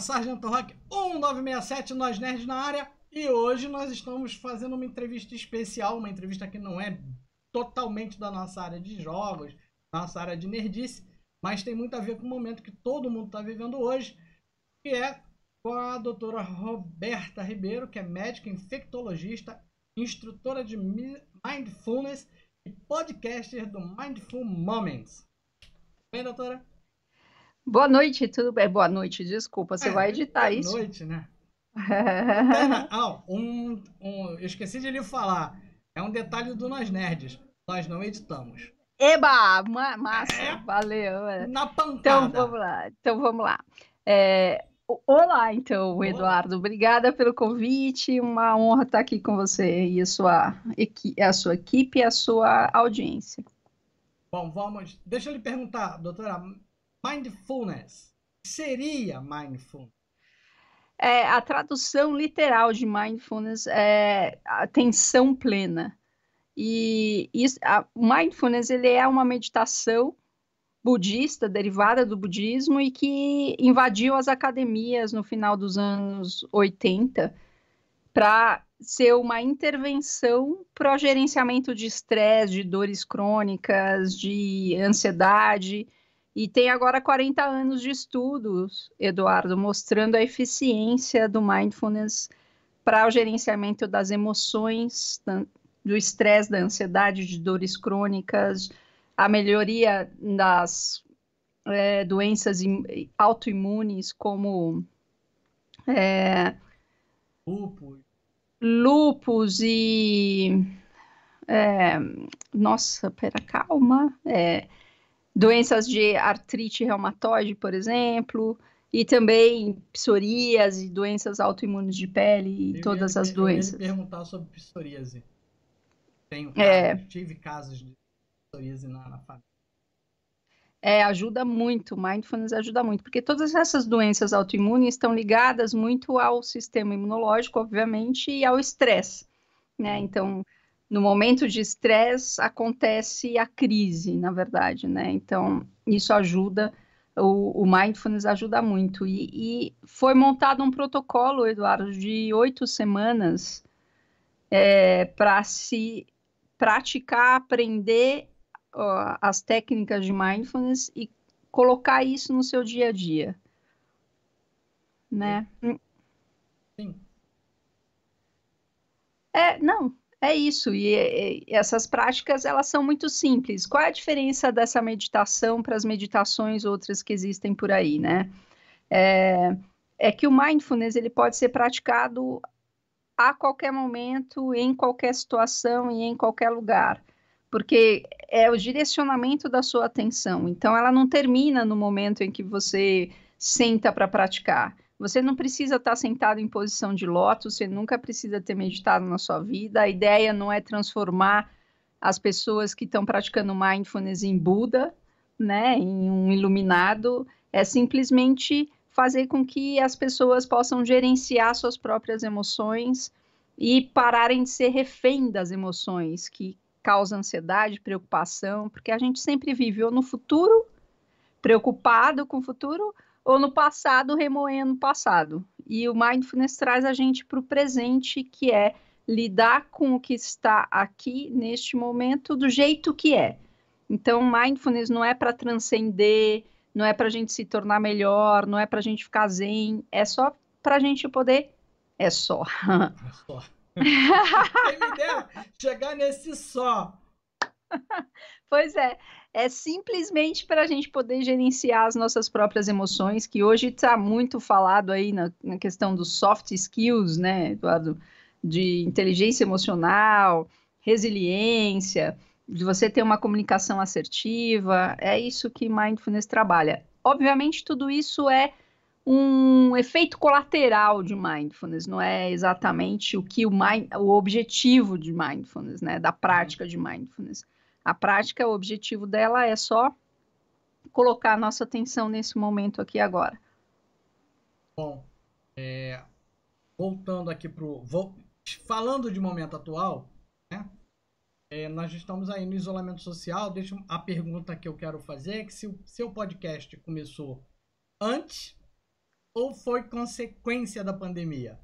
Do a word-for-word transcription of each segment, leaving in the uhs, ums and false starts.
Sargento Rock um nove seis sete, Nós Nerds na área. E hoje nós estamos fazendo uma entrevista especial, uma entrevista que não é totalmente da nossa área de jogos, nossa área de nerdice, mas tem muito a ver com o momento que todo mundo está vivendo hoje, que é com a doutora Roberta Ribeiro, que é médica, infectologista, instrutora de Mindfulness e podcaster do Mindful Moments. Bem, doutora? Boa noite, tudo bem? Boa noite, desculpa, você é, vai editar boa isso? Boa noite, né? ah, um, um, eu esqueci de lhe falar, é um detalhe do Nós Nerds, nós não editamos. Eba, massa, é, valeu. Na pancada. Então vamos lá, então vamos lá. É, olá, então, olá. Eduardo, obrigada pelo convite, uma honra estar aqui com você e a sua, a sua equipe e a sua audiência. Bom, vamos, deixa eu lhe perguntar, doutora, Mindfulness, o que seria Mindfulness? É, a tradução literal de Mindfulness é atenção plena. E isso, a Mindfulness ele é uma meditação budista, derivada do budismo, e que invadiu as academias no final dos anos oitenta para ser uma intervenção para o gerenciamento de estresse, de dores crônicas, de ansiedade. E tem agora quarenta anos de estudos, Eduardo, mostrando a eficiência do Mindfulness para o gerenciamento das emoções, do estresse, da ansiedade, de dores crônicas, a melhoria das é, doenças autoimunes como é, lúpus. lúpus e... É, nossa, pera, calma... É, doenças de artrite reumatoide, por exemplo, e também psoríase, doenças autoimunes de pele, e todas as doenças. Eu queria perguntar sobre psoríase. Tenho casos, é, tive casos de psoríase na, na família. É, ajuda muito, Mindfulness ajuda muito, porque todas essas doenças autoimunes estão ligadas muito ao sistema imunológico, obviamente, e ao estresse, né? Então... No momento de estresse, acontece a crise, na verdade, né? Então, isso ajuda, o, o Mindfulness ajuda muito. E, e foi montado um protocolo, Eduardo, de oito semanas é, para se praticar, aprender ó, as técnicas de Mindfulness e colocar isso no seu dia a dia, né? Sim. É, não... É isso, e, e essas práticas, elas são muito simples. Qual é a diferença dessa meditação para as meditações outras que existem por aí, né? É, é que o Mindfulness, ele pode ser praticado a qualquer momento, em qualquer situação e em qualquer lugar, porque é o direcionamento da sua atenção. Então, ela não termina no momento em que você senta para praticar. Você não precisa estar sentado em posição de lótus, você nunca precisa ter meditado na sua vida. A ideia não é transformar as pessoas que estão praticando Mindfulness em Buda, né, em um iluminado. É simplesmente fazer com que as pessoas possam gerenciar suas próprias emoções e pararem de ser refém das emoções que causam ansiedade, preocupação, porque a gente sempre vive ou no futuro, preocupado com o futuro, ou no passado, remoendo o passado. E o Mindfulness traz a gente para o presente, que é lidar com o que está aqui, neste momento, do jeito que é. Então, Mindfulness não é para transcender, não é para a gente se tornar melhor, não é para a gente ficar zen, é só para a gente poder... É só. É só. Quem me dera chegar nesse só. Pois é. É simplesmente para a gente poder gerenciar as nossas próprias emoções, que hoje está muito falado aí na, na questão dos soft skills, né, Eduardo? De inteligência emocional, resiliência, de você ter uma comunicação assertiva, é isso que Mindfulness trabalha. Obviamente, tudo isso é um efeito colateral de Mindfulness, não é exatamente o, que o, mind, o objetivo de Mindfulness, né, da prática de Mindfulness. A prática, o objetivo dela é só colocar a nossa atenção nesse momento aqui agora. Bom, é, voltando aqui para o... Falando de momento atual, né, é, nós estamos aí no isolamento social. Deixa a pergunta que eu quero fazer, é que se o seu podcast começou antes ou foi consequência da pandemia?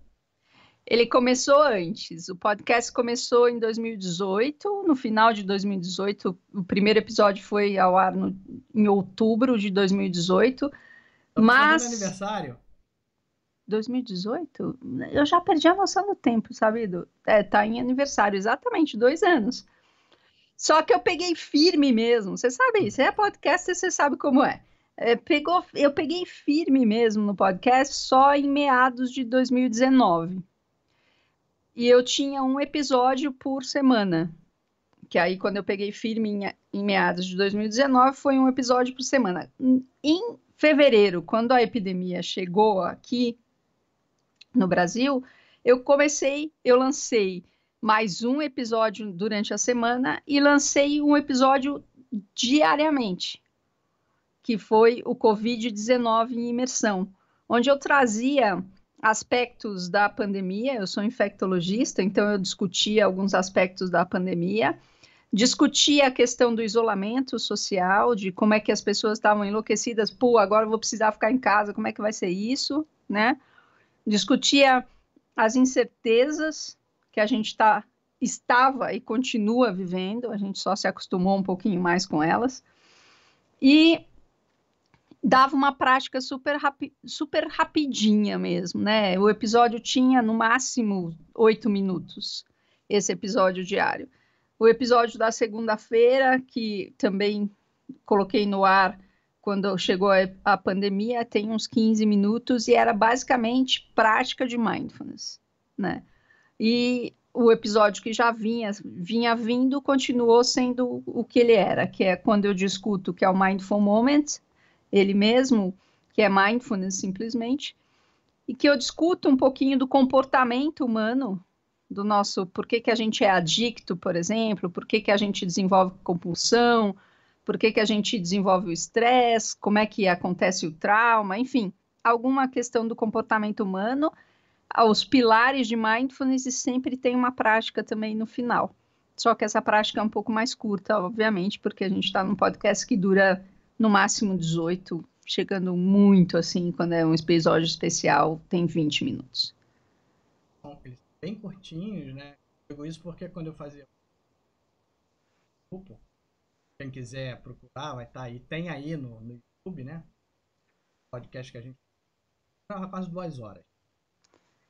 Ele começou antes. O podcast começou em dois mil e dezoito. No final de dois mil e dezoito, o primeiro episódio foi ao ar no, em outubro de dois mil e dezoito. Então, mas... Foi no aniversário? dois mil e dezoito? Eu já perdi a noção do tempo, sabe? É, tá em aniversário, exatamente, dois anos. Só que eu peguei firme mesmo. Você sabe isso, é podcast, você sabe como é. É, pegou, eu peguei firme mesmo no podcast só em meados de dois mil e dezenove. E eu tinha um episódio por semana. Que aí, quando eu peguei firme em, em meados de dois mil e dezenove, foi um episódio por semana. Em fevereiro, quando a epidemia chegou aqui no Brasil, eu comecei, eu lancei mais um episódio durante a semana e lancei um episódio diariamente, que foi o covid dezenove em imersão, onde eu trazia aspectos da pandemia. Eu sou infectologista, então eu discutia alguns aspectos da pandemia, discutia a questão do isolamento social, de como é que as pessoas estavam enlouquecidas, pô, agora eu vou precisar ficar em casa, como é que vai ser isso, né? Discutia as incertezas que a gente tá, estava e continua vivendo, a gente só se acostumou um pouquinho mais com elas, e dava uma prática super, rapi- super rapidinha mesmo, né? O episódio tinha, no máximo, oito minutos, esse episódio diário. O episódio da segunda-feira, que também coloquei no ar quando chegou a, a pandemia, tem uns quinze minutos, e era basicamente prática de mindfulness, né? E o episódio que já vinha, vinha vindo continuou sendo o que ele era, que é quando eu discuto, que é o Mindful Moment, ele mesmo, que é mindfulness simplesmente, e que eu discuto um pouquinho do comportamento humano, do nosso, por que que a gente é adicto, por exemplo, por que que a gente desenvolve compulsão, por que que a gente desenvolve o estresse, como é que acontece o trauma, enfim, alguma questão do comportamento humano, os pilares de mindfulness, e sempre tem uma prática também no final. Só que essa prática é um pouco mais curta, obviamente, porque a gente está num podcast que dura no máximo dezoito, chegando muito assim, quando é um episódio especial, tem vinte minutos. Bom, eles são bem curtinhos, né? Eu digo isso porque quando eu fazia... Quem quiser procurar, vai estar aí. Tem aí no, no YouTube, né? Podcast que a gente... Era quase duas horas.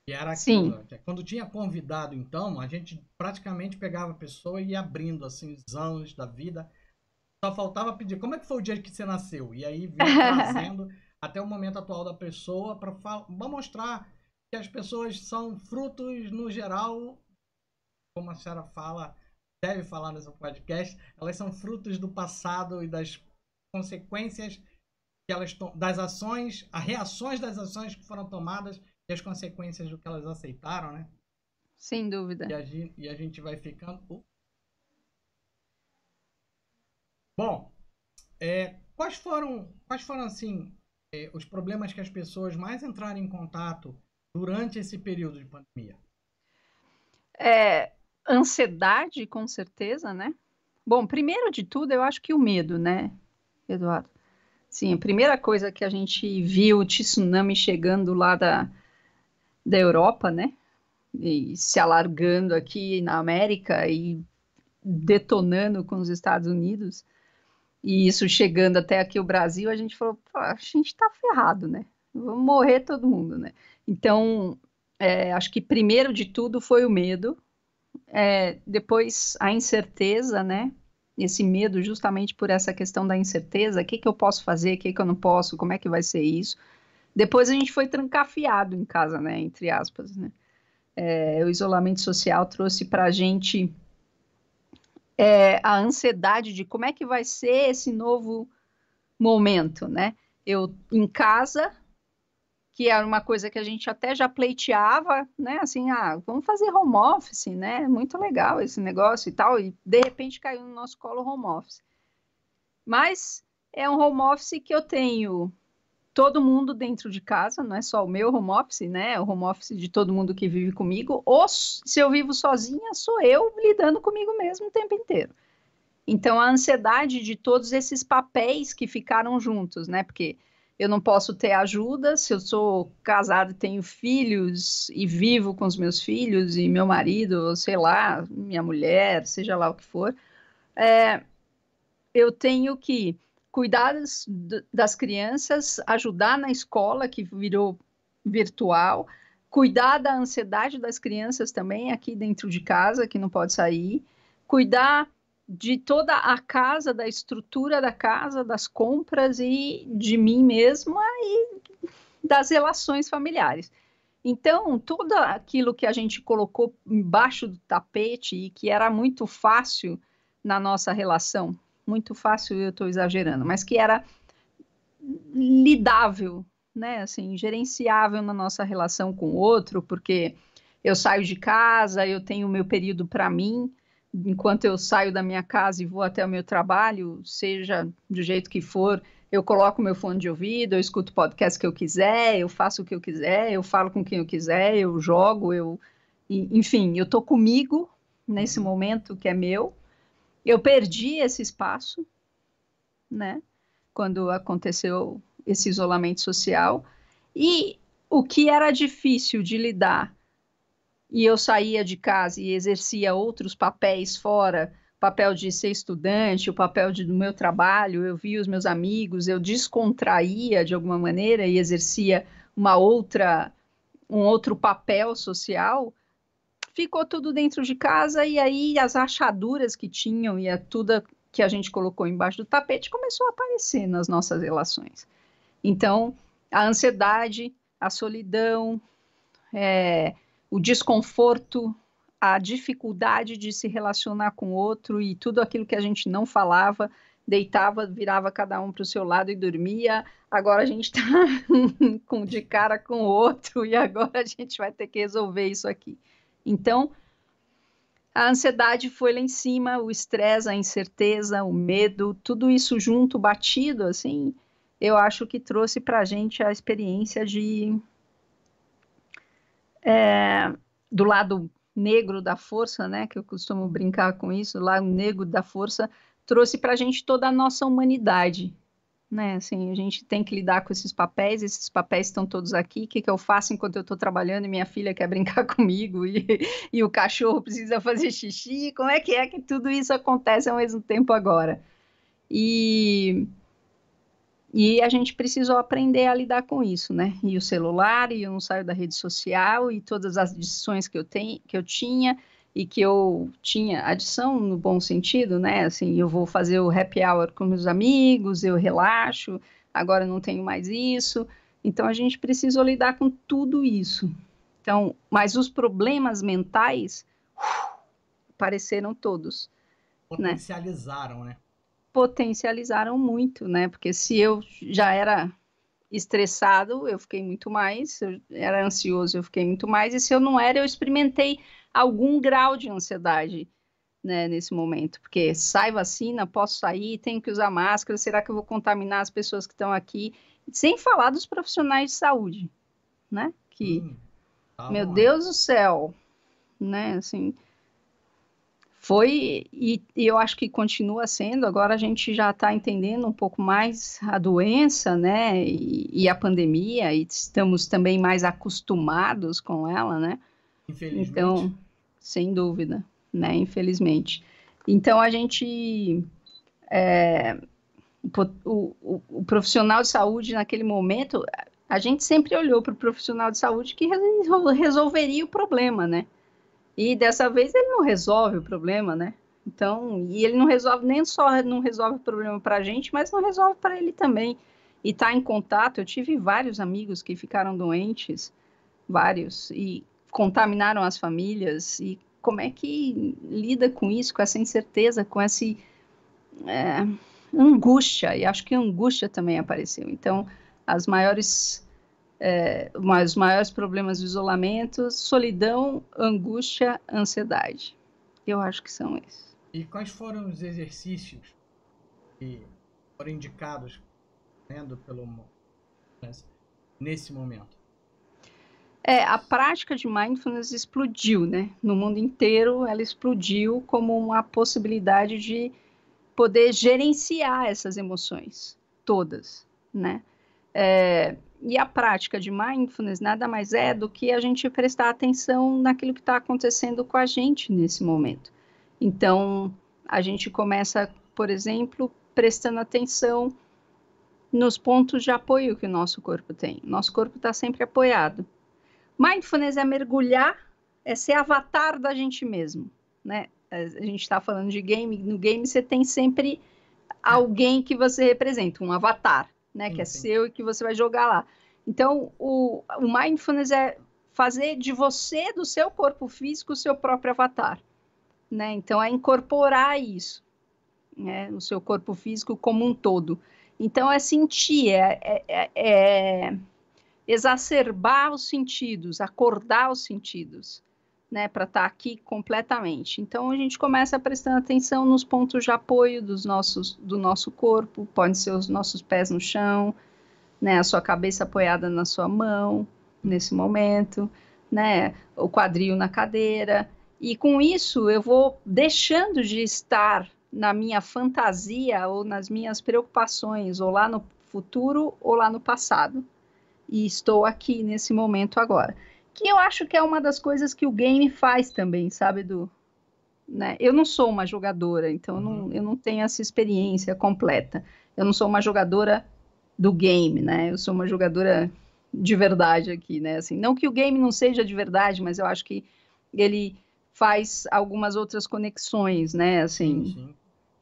E era aquilo. Sim. Quando tinha convidado, então, a gente praticamente pegava a pessoa e ia abrindo, assim, os anos da vida. Só faltava pedir, como é que foi o dia que você nasceu? E aí, vinha trazendo até o momento atual da pessoa para fal- mostrar que as pessoas são frutos, no geral, como a senhora fala, deve falar nesse podcast, elas são frutos do passado e das consequências, que elas to- das ações, as reações das ações que foram tomadas e as consequências do que elas aceitaram, né? Sem dúvida. E a gente, e a gente vai ficando... Bom, é, quais foram, quais foram assim, é, os problemas que as pessoas mais entraram em contato durante esse período de pandemia? É, ansiedade, com certeza, né? Bom, primeiro de tudo, eu acho que o medo, né, Eduardo? Sim, a primeira coisa que a gente viu, o tsunami chegando lá da, da Europa, né? E se alargando aqui na América e detonando com os Estados Unidos... E isso chegando até aqui o Brasil, a gente falou, a gente tá ferrado, né? Vamos morrer todo mundo, né? Então, é, acho que primeiro de tudo foi o medo, é, depois a incerteza, né? Esse medo justamente por essa questão da incerteza, o que que eu posso fazer, o que que eu não posso, como é que vai ser isso? Depois a gente foi trancafiado em casa, né? Entre aspas, né? É, o isolamento social trouxe pra gente... É, a ansiedade de como é que vai ser esse novo momento, né? Eu, em casa, que era uma coisa que a gente até já pleiteava, né? Assim, ah, vamos fazer home office, né? Muito legal esse negócio e tal, e de repente caiu no nosso colo home office. Mas é um home office que eu tenho todo mundo dentro de casa, não é só o meu home office, né? É o home office de todo mundo que vive comigo, ou se eu vivo sozinha, sou eu lidando comigo mesmo o tempo inteiro. Então, a ansiedade de todos esses papéis que ficaram juntos, né? Porque eu não posso ter ajuda, se eu sou casada e tenho filhos e vivo com os meus filhos e meu marido, sei lá, minha mulher, seja lá o que for, é, eu tenho que cuidar das, das crianças, ajudar na escola, que virou virtual, cuidar da ansiedade das crianças também aqui dentro de casa, que não pode sair, cuidar de toda a casa, da estrutura da casa, das compras e de mim mesma e das relações familiares. Então, tudo aquilo que a gente colocou embaixo do tapete e que era muito fácil na nossa relação, muito fácil, eu estou exagerando, mas que era lidável, né, assim, gerenciável na nossa relação com o outro, porque eu saio de casa, eu tenho o meu período para mim, enquanto eu saio da minha casa e vou até o meu trabalho, seja do jeito que for, eu coloco meu fone de ouvido, eu escuto o podcast que eu quiser, eu faço o que eu quiser, eu falo com quem eu quiser, eu jogo, eu, enfim, eu estou comigo nesse momento que é meu. Eu perdi esse espaço, né, quando aconteceu esse isolamento social, e o que era difícil de lidar, e eu saía de casa e exercia outros papéis fora, o papel de ser estudante, o papel de, do meu trabalho, eu via os meus amigos, eu descontraía de alguma maneira e exercia uma outra, um outro papel social, ficou tudo dentro de casa, e aí as rachaduras que tinham e a, tudo que a gente colocou embaixo do tapete começou a aparecer nas nossas relações. Então, a ansiedade, a solidão, é... o desconforto, a dificuldade de se relacionar com o outro e tudo aquilo que a gente não falava, deitava, virava cada um para o seu lado e dormia, agora a gente está de cara com o outro e agora a gente vai ter que resolver isso aqui. Então, a ansiedade foi lá em cima, o estresse, a incerteza, o medo, tudo isso junto, batido, assim, eu acho que trouxe para a gente a experiência de... É, do lado negro da força, né, que eu costumo brincar com isso, o lado negro da força trouxe para a gente toda a nossa humanidade, né, assim, a gente tem que lidar com esses papéis, esses papéis estão todos aqui, o que, que eu faço enquanto eu estou trabalhando e minha filha quer brincar comigo e, e o cachorro precisa fazer xixi, como é que é que tudo isso acontece ao mesmo tempo agora? E... E a gente precisou aprender a lidar com isso, né? E o celular, e eu não saio da rede social, e todas as adições que eu, tenho, que eu tinha, e que eu tinha adição no bom sentido, né? Assim, eu vou fazer o happy hour com meus amigos, eu relaxo, agora eu não tenho mais isso. Então, a gente precisou lidar com tudo isso. Então, mas os problemas mentais uh, apareceram todos. Potencializaram, né? né? Potencializaram muito, né, porque se eu já era estressado, eu fiquei muito mais, se eu era ansioso, eu fiquei muito mais, e se eu não era, eu experimentei algum grau de ansiedade, né, nesse momento, porque sai vacina, posso sair, tenho que usar máscara, será que eu vou contaminar as pessoas que estão aqui, sem falar dos profissionais de saúde, né, que, hum, tá meu bom. Deus do céu, né, assim... Foi, e, e eu acho que continua sendo, agora a gente já está entendendo um pouco mais a doença, né, e, e a pandemia, e estamos também mais acostumados com ela, né, infelizmente. Então, sem dúvida, né, infelizmente. Então, a gente, é, o, o, o profissional de saúde naquele momento, a gente sempre olhou para o profissional de saúde que resolveria o problema, né. E dessa vez ele não resolve o problema, né? Então, e ele não resolve, nem só não resolve o problema para a gente, mas não resolve para ele também. E tá em contato, eu tive vários amigos que ficaram doentes, vários, e contaminaram as famílias. E como é que lida com isso, com essa incerteza, com essa é, angústia? E acho que a angústia também apareceu. Então, as maiores... É, os maiores problemas de isolamento, solidão, angústia, ansiedade. Eu acho que são esses. E quais foram os exercícios que foram indicados, né, pelo nesse momento? É, a prática de mindfulness explodiu, né? No mundo inteiro, ela explodiu como uma possibilidade de poder gerenciar essas emoções todas, né? É, e a prática de mindfulness nada mais é do que a gente prestar atenção naquilo que está acontecendo com a gente nesse momento. Então, a gente começa, por exemplo, prestando atenção nos pontos de apoio que o nosso corpo tem. Nosso corpo está sempre apoiado. Mindfulness é mergulhar, é ser avatar da gente mesmo, né? A gente está falando de game, no game você tem sempre alguém que você representa, um avatar, né? Que é seu e que você vai jogar lá. Então, o, o mindfulness é fazer de você, do seu corpo físico, o seu próprio avatar, né? Então, é incorporar isso, né? O seu corpo físico como um todo. Então, é sentir, é, é, é exacerbar os sentidos, acordar os sentidos, né, para estar aqui completamente. Então, a gente começa prestando atenção nos pontos de apoio dos nossos, do nosso corpo, podem ser os nossos pés no chão, né, a sua cabeça apoiada na sua mão, nesse momento, né, o quadril na cadeira. E com isso, eu vou deixando de estar na minha fantasia ou nas minhas preocupações, ou lá no futuro ou lá no passado. E estou aqui nesse momento agora. Que eu acho que é uma das coisas que o game faz também, sabe, Edu? Né? Eu não sou uma jogadora, então eu não, eu não tenho essa experiência completa. Eu não sou uma jogadora do game, né? Eu sou uma jogadora de verdade aqui, né? Assim, não que o game não seja de verdade, mas eu acho que ele faz algumas outras conexões, né? Assim, sim, sim.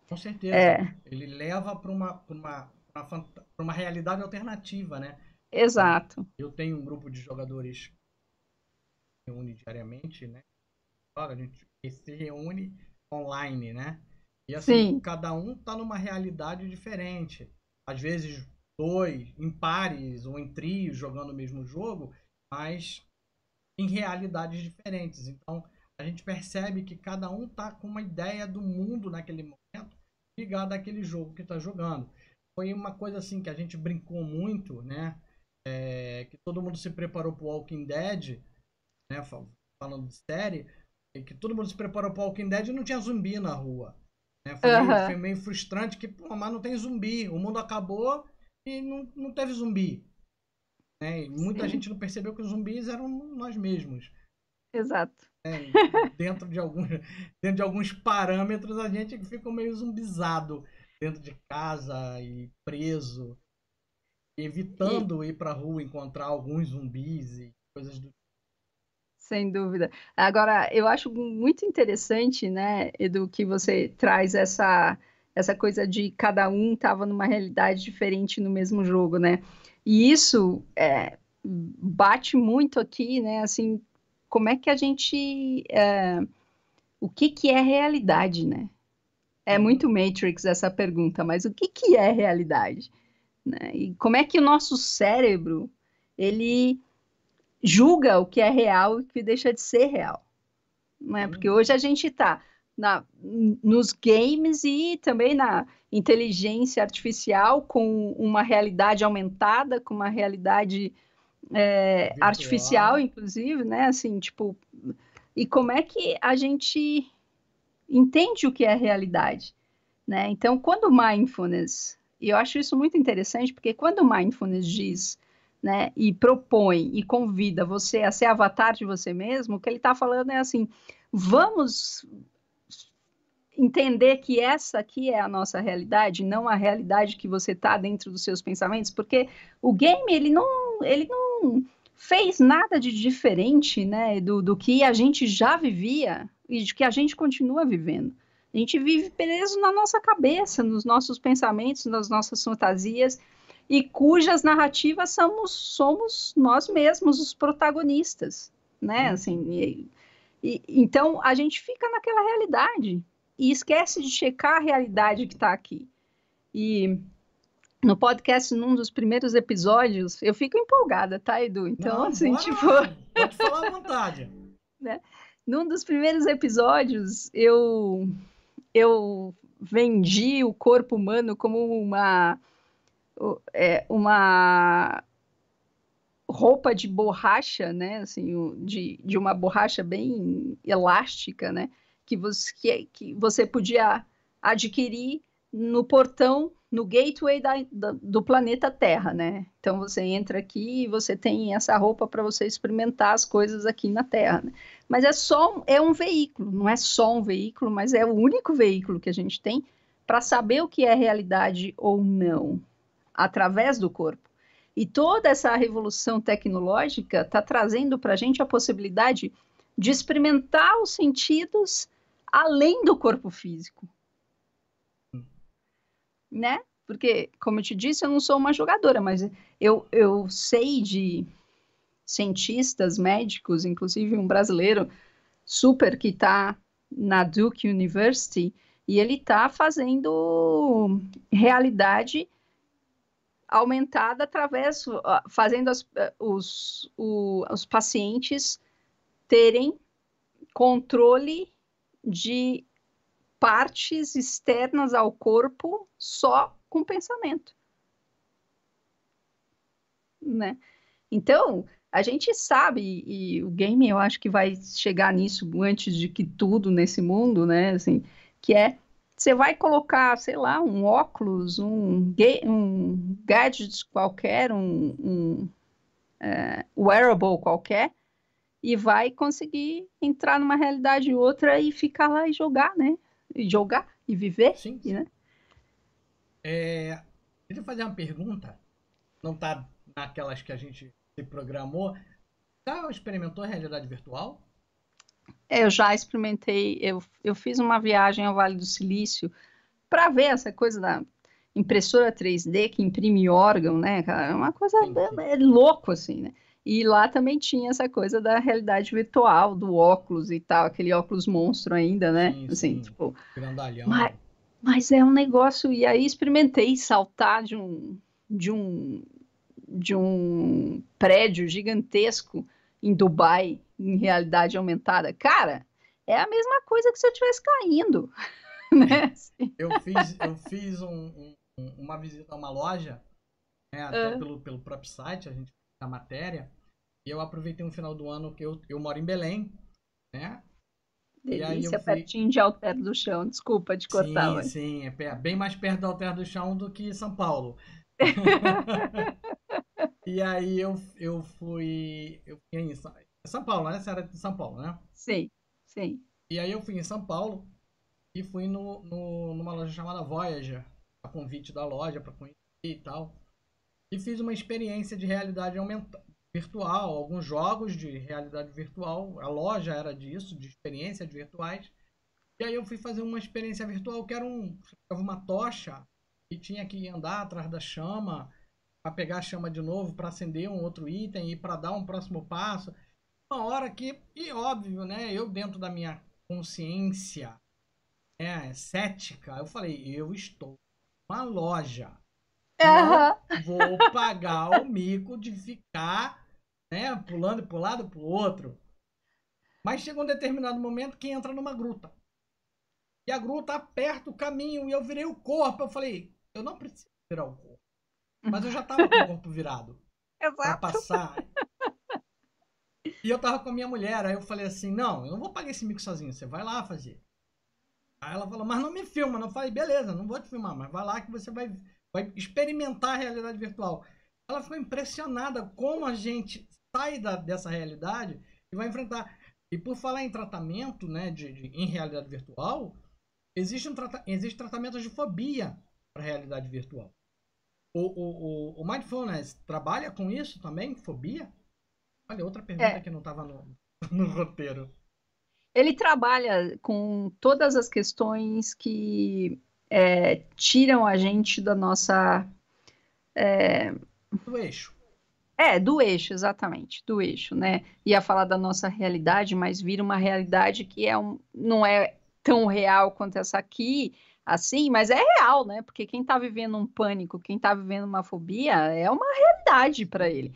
Com certeza. É. Ele leva para uma, pra uma, pra uma, pra uma realidade alternativa, né? Exato. Eu tenho um grupo de jogadores... reúne diariamente, né? A gente se reúne online, né? E assim, sim, cada um tá numa realidade diferente. Às vezes dois, em pares ou em trios, jogando o mesmo jogo, mas em realidades diferentes. Então, a gente percebe que cada um tá com uma ideia do mundo naquele momento ligada àquele jogo que tá jogando. Foi uma coisa assim que a gente brincou muito, né? É, que todo mundo se preparou pro Walking Dead, né, falando de série, que todo mundo se preparou para o Walking Dead e não tinha zumbi na rua, né? Foi, uhum. meio, foi meio frustrante que, pô, mas não tem zumbi, o mundo acabou e não, não teve zumbi, né? E muita, sim, gente não percebeu que os zumbis eram nós mesmos. Exato. Né? Dentro de alguns, dentro de alguns parâmetros, a gente fica meio zumbizado dentro de casa e preso, evitando e... ir para a rua encontrar alguns zumbis e coisas do... Sem dúvida. Agora, eu acho muito interessante, né, Edu, que você traz essa, essa coisa de cada um estava numa realidade diferente no mesmo jogo, né? E isso é, bate muito aqui, né, assim, como é que a gente... É, o que que é realidade, né? É muito Matrix essa pergunta, mas o que que é realidade? Né? E como é que o nosso cérebro, ele... julga o que é real e o que deixa de ser real, né? Porque hoje a gente está nos games e também na inteligência artificial com uma realidade aumentada, com uma realidade é, artificial, inclusive, né? Assim, tipo, e como é que a gente entende o que é realidade, né? Então, quando o mindfulness, e eu acho isso muito interessante, porque quando o mindfulness diz, né, e propõe e convida você a ser avatar de você mesmo, o que ele está falando é assim, vamos entender que essa aqui é a nossa realidade, não a realidade que você está dentro dos seus pensamentos, porque o game, ele não, ele não fez nada de diferente, né, do, do que a gente já vivia e de que a gente continua vivendo. A gente vive preso na nossa cabeça, nos nossos pensamentos, nas nossas fantasias, e cujas narrativas somos, somos nós mesmos os protagonistas, né? Assim, e, e, então, a gente fica naquela realidade e esquece de checar a realidade que está aqui. E no podcast, num dos primeiros episódios, eu fico empolgada, tá, Edu? Então, não, assim, bora, tipo... pode falar à vontade. Né? Num dos primeiros episódios, eu, eu vendi o corpo humano como uma... uma roupa de borracha, né, assim, de, de uma borracha bem elástica, né, que você, que, que você podia adquirir no portão no gateway da, da, do planeta Terra, né? Então você entra aqui e você tem essa roupa para você experimentar as coisas aqui na Terra, né? Mas é só é um veículo, não é só um veículo, mas é o único veículo que a gente tem para saber o que é realidade ou não, através do corpo. E toda essa revolução tecnológica está trazendo para a gente a possibilidade de experimentar os sentidos além do corpo físico, né? Porque, como eu te disse, eu não sou uma jogadora, mas eu, eu sei de cientistas, médicos, inclusive um brasileiro super que está na Duke University, e ele está fazendo realidade aumentada através, fazendo as, os, o, os pacientes terem controle de partes externas ao corpo só com pensamento, né? Então, a gente sabe, e, e o game eu acho que vai chegar nisso antes de que tudo nesse mundo, né? Assim, que é, você vai colocar, sei lá, um óculos, um, um gadget qualquer, um, um uh, wearable qualquer, e vai conseguir entrar numa realidade e outra e ficar lá e jogar, né? E jogar e viver, sim, sim. Né? É, deixa eu fazer uma pergunta. Não tá naquelas que a gente se programou. Já experimentou a realidade virtual? Eu já experimentei. Eu, eu fiz uma viagem ao Vale do Silício para ver essa coisa da impressora três D que imprime órgão, né, cara? É uma coisa sim, sim. É louco, assim, né? E lá também tinha essa coisa da realidade virtual, do óculos e tal, aquele óculos monstro ainda, né? Sim, assim, sim. Tipo, grandalhão. Mas, mas é um negócio... E aí experimentei saltar de um, de um, de um prédio gigantesco em Dubai, em realidade aumentada. Cara, é a mesma coisa que se eu estivesse caindo, né? Assim. Eu fiz, eu fiz um, um, uma visita a uma loja, né, até ah. pelo, pelo próprio site, a gente... a matéria, e eu aproveitei no final do ano que eu, eu moro em Belém, né? Delícia, e aí eu fui... pertinho de Alter do Chão, desculpa te cortar. Sim, mas... sim, é bem mais perto de Alter do Chão do que São Paulo. E aí eu, eu fui... Eu fui em São... São Paulo, né? Essa era de São Paulo, né? Sim, sim. E aí eu fui em São Paulo e fui no, no, numa loja chamada Voyager, a convite da loja para conhecer e tal. E fiz uma experiência de realidade aumentada, virtual, alguns jogos de realidade virtual, a loja era disso, de experiências virtuais. E aí eu fui fazer uma experiência virtual que era um, uma tocha e tinha que andar atrás da chama para pegar a chama de novo, para acender um outro item e para dar um próximo passo. Uma hora que, e óbvio, né, eu dentro da minha consciência é, cética, eu falei, eu estou numa loja. Uhum. Vou pagar o mico de ficar, né, pulando para um lado, para o outro. Mas chega um determinado momento que entra numa gruta. E a gruta aperta o caminho e eu virei o corpo. Eu falei, eu não preciso virar o corpo. Mas eu já estava com o corpo virado. Exato. Pra passar. E eu tava com a minha mulher. Aí eu falei assim, não, eu não vou pagar esse mico sozinho. Você vai lá fazer. Aí ela falou, mas não me filma. Eu falei, beleza, não vou te filmar. Mas vai lá que você vai... vai experimentar a realidade virtual. Ela ficou impressionada como a gente sai da, dessa realidade e vai enfrentar. E por falar em tratamento, né, de, de, em realidade virtual, existe, um trata, existe tratamento de fobia para realidade virtual. O, o, o, o Mindfulness trabalha com isso também, fobia? Olha, outra pergunta é. que não estava no, no roteiro. Ele trabalha com todas as questões que... É, tiram a gente da nossa... É... Do eixo. É, do eixo, exatamente, do eixo, né? Ia falar da nossa realidade, mas vira uma realidade que é um, não é tão real quanto essa aqui, assim, mas é real, né? Porque quem tá vivendo um pânico, quem tá vivendo uma fobia, é uma realidade para ele,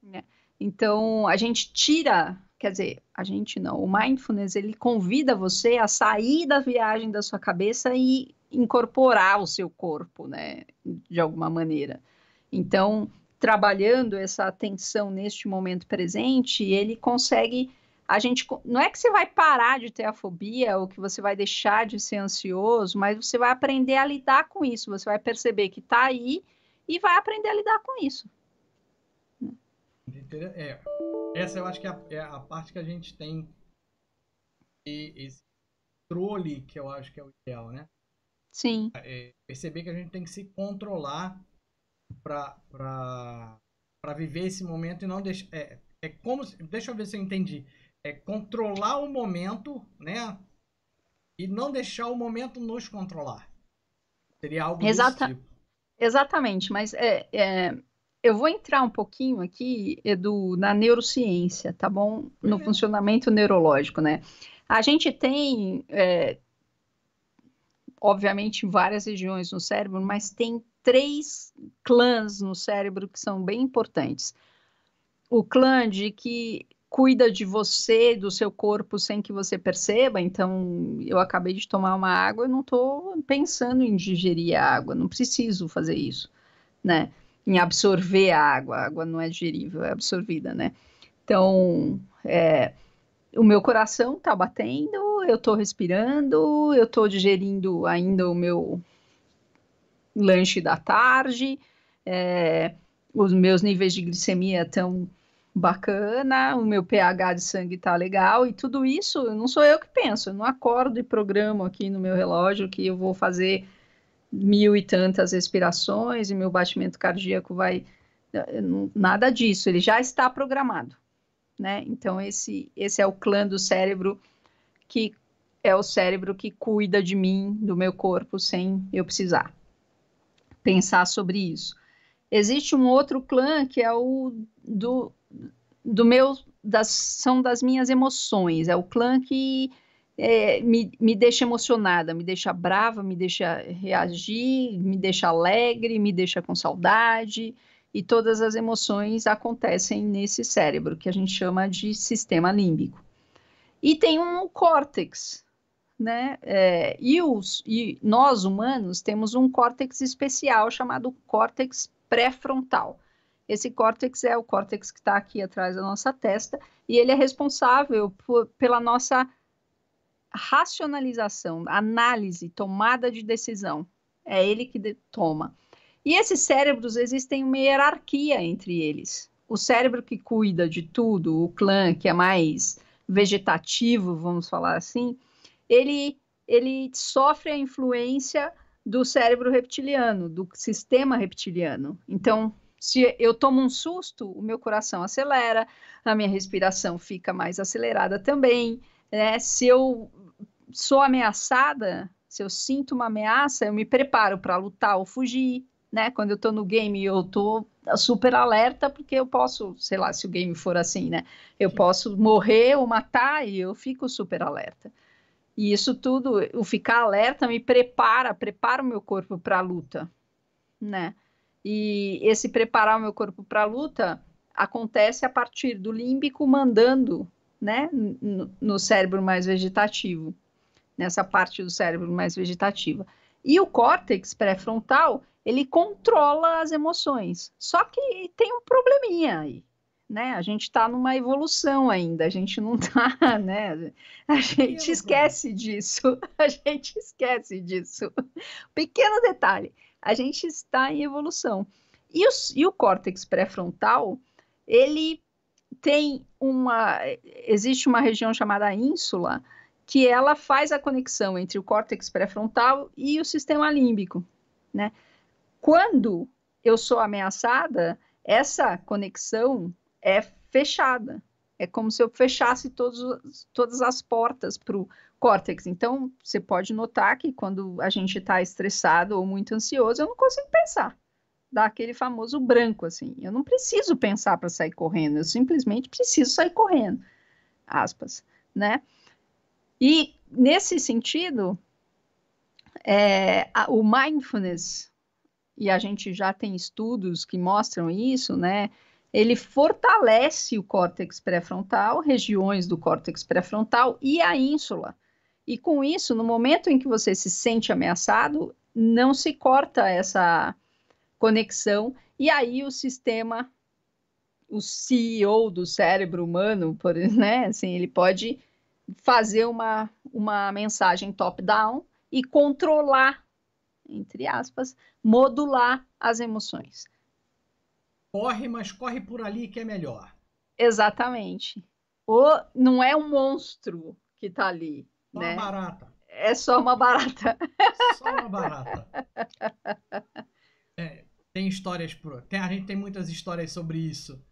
né? Então, a gente tira... Quer dizer, a gente não. O Mindfulness, ele convida você a sair da viagem da sua cabeça e incorporar o seu corpo, né? De alguma maneira. Então, trabalhando essa atenção neste momento presente, ele consegue a gente, não é que você vai parar de ter a fobia ou que você vai deixar de ser ansioso, mas você vai aprender a lidar com isso, você vai perceber que está aí e vai aprender a lidar com isso. É, essa eu acho que é a, é a parte que a gente tem e, esse controle, que eu acho que é o ideal, né? Sim. É, perceber que a gente tem que se controlar para viver esse momento e não deixar... É, é como... Deixa eu ver se eu entendi. É controlar o momento, né? E não deixar o momento nos controlar. Seria algo Exata, desse tipo. Exatamente, mas é... é... Eu vou entrar um pouquinho aqui, Edu, na neurociência, tá bom? No é. funcionamento neurológico, né? A gente tem, é, obviamente, várias regiões no cérebro, mas tem três clãs no cérebro que são bem importantes. O clã de que cuida de você, do seu corpo, sem que você perceba. Então, eu acabei de tomar uma água, eu não tô pensando em digerir a água, não preciso fazer isso, né? Em absorver a água, a água não é digerível, é absorvida, né? Então, é, o meu coração tá batendo, eu tô respirando, eu tô digerindo ainda o meu lanche da tarde, é, os meus níveis de glicemia estão bacana, o meu pH de sangue tá legal, e tudo isso não sou eu que penso, eu não acordo e programo aqui no meu relógio que eu vou fazer... mil e tantas respirações e meu batimento cardíaco vai... Nada disso, ele já está programado, né? Então, esse, esse é o clã do cérebro que é o cérebro que cuida de mim, do meu corpo, sem eu precisar pensar sobre isso. Existe um outro clã que é o do, do meu... Das, são das minhas emoções, é o clã que... É, me, me deixa emocionada, me deixa brava, me deixa reagir, me deixa alegre, me deixa com saudade, e todas as emoções acontecem nesse cérebro, que a gente chama de sistema límbico. E tem um córtex, né? É, e, os, e nós, humanos, temos um córtex especial chamado córtex pré-frontal. Esse córtex é o córtex que está aqui atrás da nossa testa, e ele é responsável por, pela nossa... racionalização, análise, tomada de decisão, é ele que toma. E esses cérebros existem uma hierarquia entre eles. O cérebro que cuida de tudo, o clã que é mais vegetativo, vamos falar assim, ele, ele sofre a influência do cérebro reptiliano, do sistema reptiliano. Então, se eu tomo um susto, o meu coração acelera, a minha respiração fica mais acelerada também. É, se eu sou ameaçada, se eu sinto uma ameaça, eu me preparo para lutar ou fugir, né? Quando eu tô no game, eu tô super alerta, porque eu posso, sei lá, se o game for assim, né? Eu Sim. posso morrer ou matar e eu fico super alerta. E isso tudo, o ficar alerta me prepara, prepara o meu corpo para a luta, né? E esse preparar o meu corpo para a luta acontece a partir do límbico mandando... Né? No, no cérebro mais vegetativo, nessa parte do cérebro mais vegetativa. E o córtex pré-frontal, ele controla as emoções, só que tem um probleminha aí, né? A gente está numa evolução ainda, a gente não está, né? A gente esquece disso, a gente esquece disso. Pequeno detalhe, a gente está em evolução. E, os, e o córtex pré-frontal, ele... Tem uma, existe uma região chamada ínsula, que ela faz a conexão entre o córtex pré-frontal e o sistema límbico, né? Quando eu sou ameaçada, essa conexão é fechada, é como se eu fechasse todos, todas as portas para o córtex. Então, você pode notar que quando a gente está estressado ou muito ansioso, eu não consigo pensar. Dá aquele famoso branco, assim, eu não preciso pensar para sair correndo, eu simplesmente preciso sair correndo, aspas, né? E, nesse sentido, é, a, o mindfulness, e a gente já tem estudos que mostram isso, né? Ele fortalece o córtex pré-frontal, regiões do córtex pré-frontal e a ínsula. E, com isso, no momento em que você se sente ameaçado, não se corta essa... conexão, e aí o sistema o C E O do cérebro humano, por, né? Assim, ele pode fazer uma, uma mensagem top-down e controlar, entre aspas, modular as emoções. Corre, mas corre por ali que é melhor. Exatamente. Ou não é um monstro que está ali. Só né? uma barata. É só uma barata. Só uma barata. É, tem histórias... Pro... Tem, a gente tem muitas histórias sobre isso,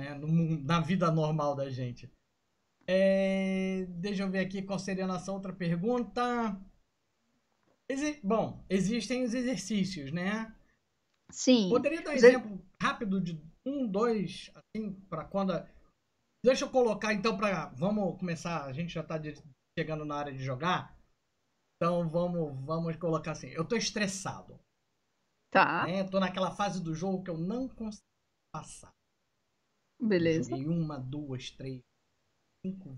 né, no, na vida normal da gente. É, deixa eu ver aqui qual seria a nossa outra pergunta. Exi... Bom, existem os exercícios, né? Sim. Poderia dar um exemplo rápido de um, dois, assim, para quando... A... Deixa eu colocar, então, para... Vamos começar, a gente já está chegando na área de jogar. Então, vamos, vamos colocar assim. Eu estou estressado. Tá. Né? Estou naquela fase do jogo que eu não consigo passar. Beleza. Joguei uma, duas, três, cinco.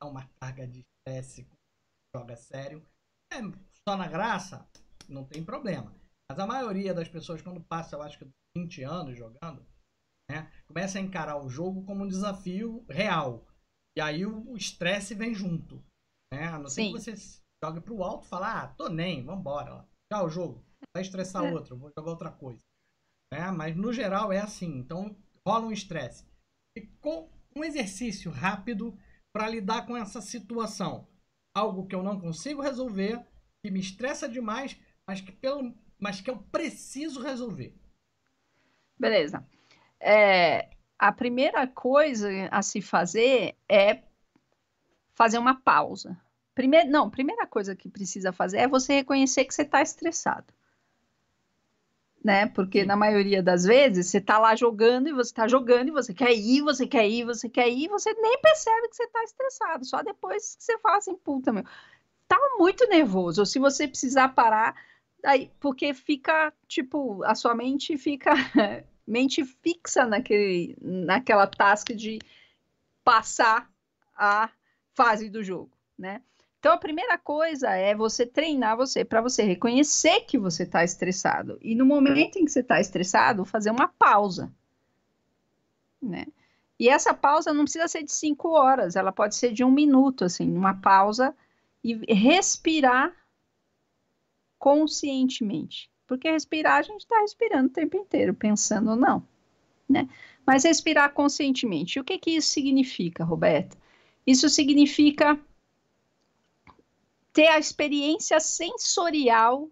Dá uma carga de estresse. Joga sério. É, só na graça, não tem problema. Mas a maioria das pessoas, quando passa, eu acho que vinte anos jogando... Né? Começa a encarar o jogo como um desafio real. E aí o estresse vem junto. Né? A não ser que você jogue para o alto e fale, ah, tô nem, vambora. Já o jogo, vai estressar é. outro, vou jogar outra coisa. Né? Mas no geral é assim, então rola um estresse. E com um exercício rápido para lidar com essa situação. Algo que eu não consigo resolver, que me estressa demais, mas que, pelo... mas que eu preciso resolver. Beleza. É, a primeira coisa a se fazer é fazer uma pausa. Primeiro, não, a primeira coisa que precisa fazer é você reconhecer que você está estressado. Né? Porque Sim. na maioria das vezes você está lá jogando e você está jogando e você quer ir, você quer ir, você quer ir, você nem percebe que você está estressado. Só depois que você fala assim, puta, meu, tá muito nervoso. Ou se você precisar parar, aí, porque fica, tipo, a sua mente fica... mente fixa naquele, naquela task de passar a fase do jogo, né? Então, a primeira coisa é você treinar você, para você reconhecer que você está estressado. E no momento em que você está estressado, fazer uma pausa, né? E essa pausa não precisa ser de cinco horas, ela pode ser de um minuto, assim, uma pausa e respirar conscientemente. Porque respirar, a gente está respirando o tempo inteiro, pensando ou não, né? Mas respirar conscientemente. O que que isso significa, Roberta? Isso significa ter a experiência sensorial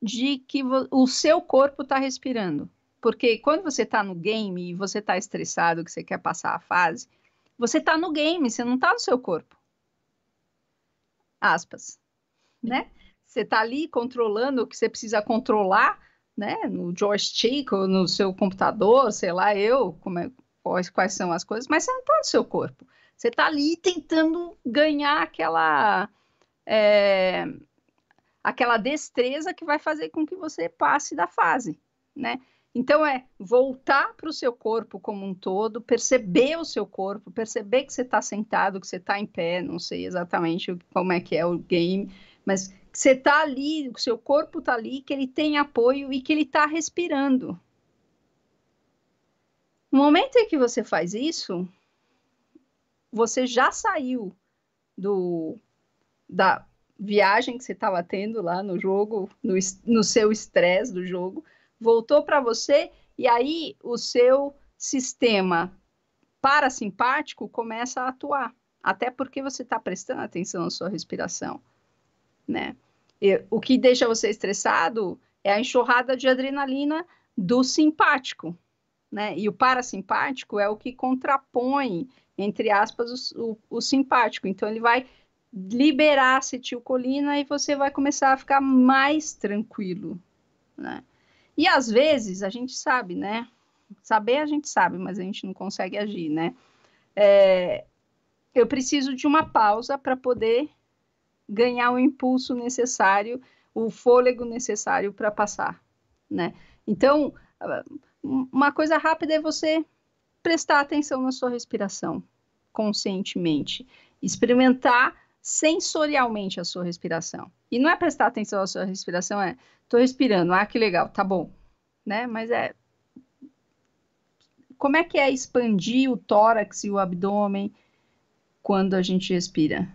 de que o seu corpo está respirando. Porque quando você está no game e você está estressado, que você quer passar a fase, você está no game, você não está no seu corpo. Aspas, né? Você está ali controlando o que você precisa controlar, né? No joystick ou no seu computador, sei lá, eu, como é, quais, quais são as coisas, mas você não está no seu corpo. Você está ali tentando ganhar aquela, é, aquela destreza que vai fazer com que você passe da fase, né? Então, é voltar para o seu corpo como um todo, perceber o seu corpo, perceber que você está sentado, que você está em pé, não sei exatamente como é que é o game, mas... que você está ali, que o seu corpo está ali, que ele tem apoio e que ele está respirando. No momento em que você faz isso, você já saiu do, da viagem que você estava tendo lá no jogo, no, no seu estresse do jogo, voltou para você e aí o seu sistema parasimpático começa a atuar, até porque você está prestando atenção à sua respiração. Né? E o que deixa você estressado é a enxurrada de adrenalina do simpático, né? E o parasimpático é o que contrapõe, entre aspas, o, o, o simpático. Então, ele vai liberar a acetilcolina e você vai começar a ficar mais tranquilo, né? E, às vezes, a gente sabe, né? Saber a gente sabe, mas a gente não consegue agir, né? É, eu preciso de uma pausa para poder... ganhar o impulso necessário, o fôlego necessário para passar, né? Então, uma coisa rápida é você prestar atenção na sua respiração, conscientemente, experimentar sensorialmente a sua respiração. E não é prestar atenção à sua respiração, é, tô respirando, ah, que legal, tá bom, né? Mas é Como é que é expandir o tórax e o abdômen quando a gente respira?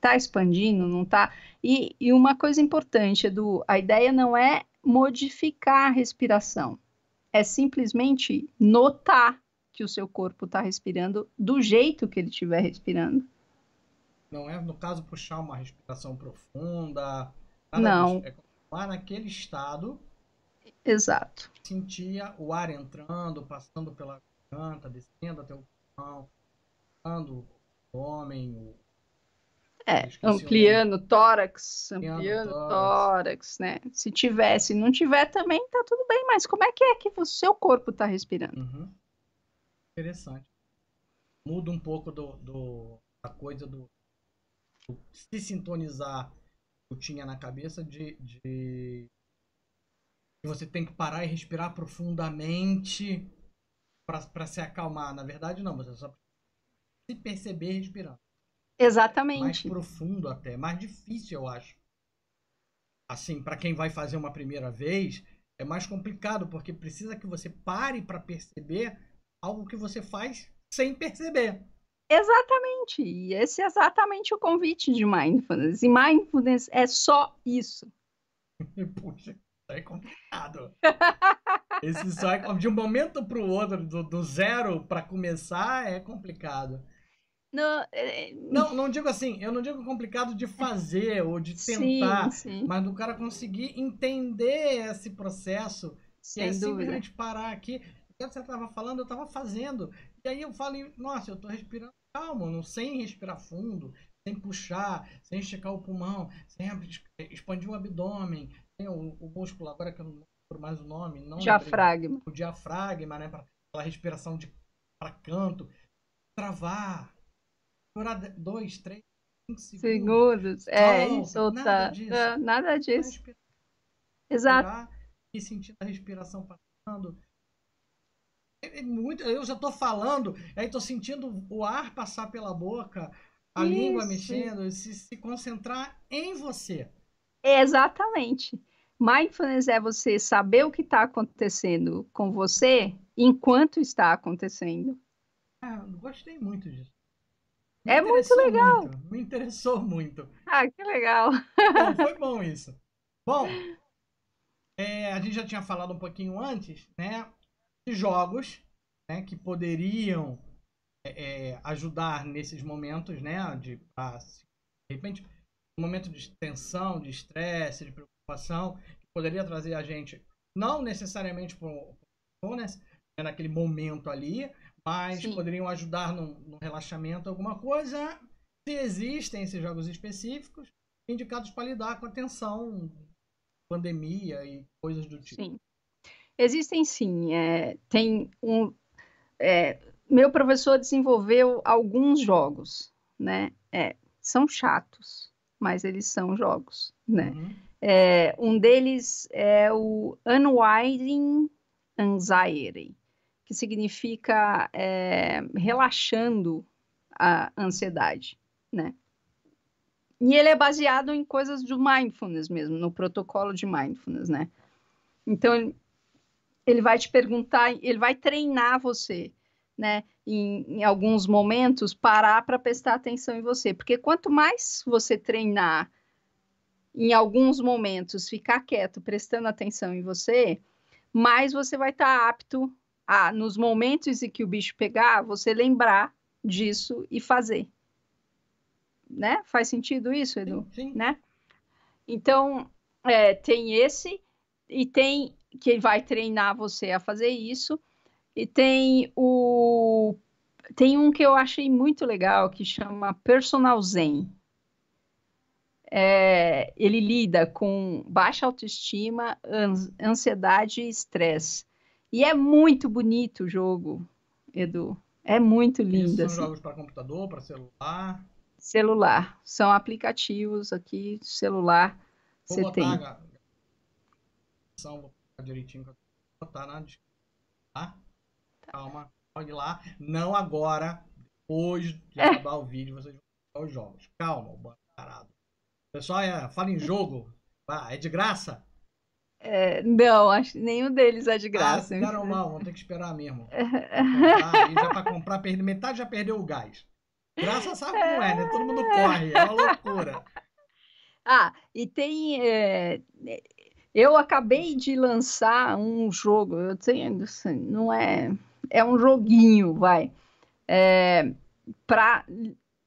Tá expandindo, não tá? E, e uma coisa importante, Edu, a ideia não é modificar a respiração, é simplesmente notar que o seu corpo está respirando do jeito que ele estiver respirando. Não é, no caso, puxar uma respiração profunda, nada não. Disso. É continuar naquele estado. Exato. Sentia o ar entrando, passando pela garganta, descendo até o pulmão, passando o homem, o... É, ampliando o tórax, ampliando o tórax, né? Se tiver, se não tiver também, tá tudo bem, mas como é que é que o seu corpo tá respirando? Uhum. Interessante. Muda um pouco do, do, da coisa do, do se sintonizar que eu tinha na cabeça de, de você tem que parar e respirar profundamente para se acalmar. Na verdade, não, você só se perceber respirando. Exatamente. Mais profundo até, mais difícil, eu acho. Assim, para quem vai fazer uma primeira vez, é mais complicado, porque precisa que você pare para perceber algo que você faz sem perceber. Exatamente. E esse é exatamente o convite de Mindfulness. E Mindfulness é só isso. Puxa, é complicado. Esse só é, de um momento para o outro, do, do zero para começar, é complicado. No... Não, não digo assim, eu não digo complicado de fazer ou de tentar, sim, sim. Mas do cara conseguir entender esse processo, que é simplesmente parar aqui. Quando você estava falando, eu estava fazendo. E aí eu falei, nossa, eu estou respirando calmo, não, sem respirar fundo, sem puxar, sem esticar o pulmão, sem expandir o abdômen, sem o, o músculo, agora que eu não lembro mais o nome. Não diafragma. O diafragma, né, para a respiração para canto, travar. Dois, três, cinco segundos. segundos. É, não, soltar. Nada disso. Não, nada disso. Respirar, exato. E sentindo a respiração passando. É muito, eu já estou falando, aí estou sentindo o ar passar pela boca, a isso. Língua mexendo, se, se concentrar em você. Exatamente. Mindfulness é você saber o que está acontecendo com você enquanto está acontecendo. Ah, gostei muito disso. Me é muito legal. Muito, me interessou muito. Ah, que legal. Então, foi bom isso. Bom, é, a gente já tinha falado um pouquinho antes, né? De jogos, né, que poderiam é, é, ajudar nesses momentos, né? De, pra, de repente, um momento de tensão, de estresse, de preocupação, que poderia trazer a gente, não necessariamente para o mindfulness, né, naquele momento ali, mas sim. Poderiam ajudar no, no relaxamento alguma coisa, se existem esses jogos específicos, indicados para lidar com a tensão, pandemia e coisas do tipo. Sim, existem sim. É, tem um, é, meu professor desenvolveu alguns jogos, né? É, são chatos, mas eles são jogos, né? Uhum. É, um deles é o Unwinding Anxiety, que significa é, relaxando a ansiedade, né? E ele é baseado em coisas do mindfulness mesmo, no protocolo de mindfulness, né? Então, ele, ele vai te perguntar, ele vai treinar você, né? Em, em alguns momentos, parar para prestar atenção em você. Porque quanto mais você treinar, em alguns momentos, ficar quieto, prestando atenção em você, mais você vai estar apto... Ah, nos momentos em que o bicho pegar, você lembrar disso e fazer. Né? Faz sentido isso, Edu? Sim, sim. Né? Então, é, tem esse, e tem que vai treinar você a fazer isso, e tem o... Tem um que eu achei muito legal, que chama Personal Zen. É, ele lida com baixa autoestima, ansiedade e estresse. E é muito bonito o jogo, Edu. É muito lindo. Isso são assim. Jogos para computador, para celular? Celular. São aplicativos aqui, celular. Vou você botar, tem. Cara. Vou botar direitinho. Vou botar na descrição. Tá? Calma. Pode ir lá. Não agora. Depois de é. acabar o vídeo, vocês vão botar os jogos. Calma, bora parado. Pessoal, é, fala em jogo. Ah, é de graça? É, não, acho que nenhum deles é de graça. Ah, deram mal, vão ter que esperar mesmo. Ah, e já pra comprar, metade já perdeu o gás. Graça sabe como é, né? Todo mundo corre, é uma loucura. Ah, e tem... É... Eu acabei de lançar um jogo, eu tenho, assim, não é... É um joguinho, vai, é, para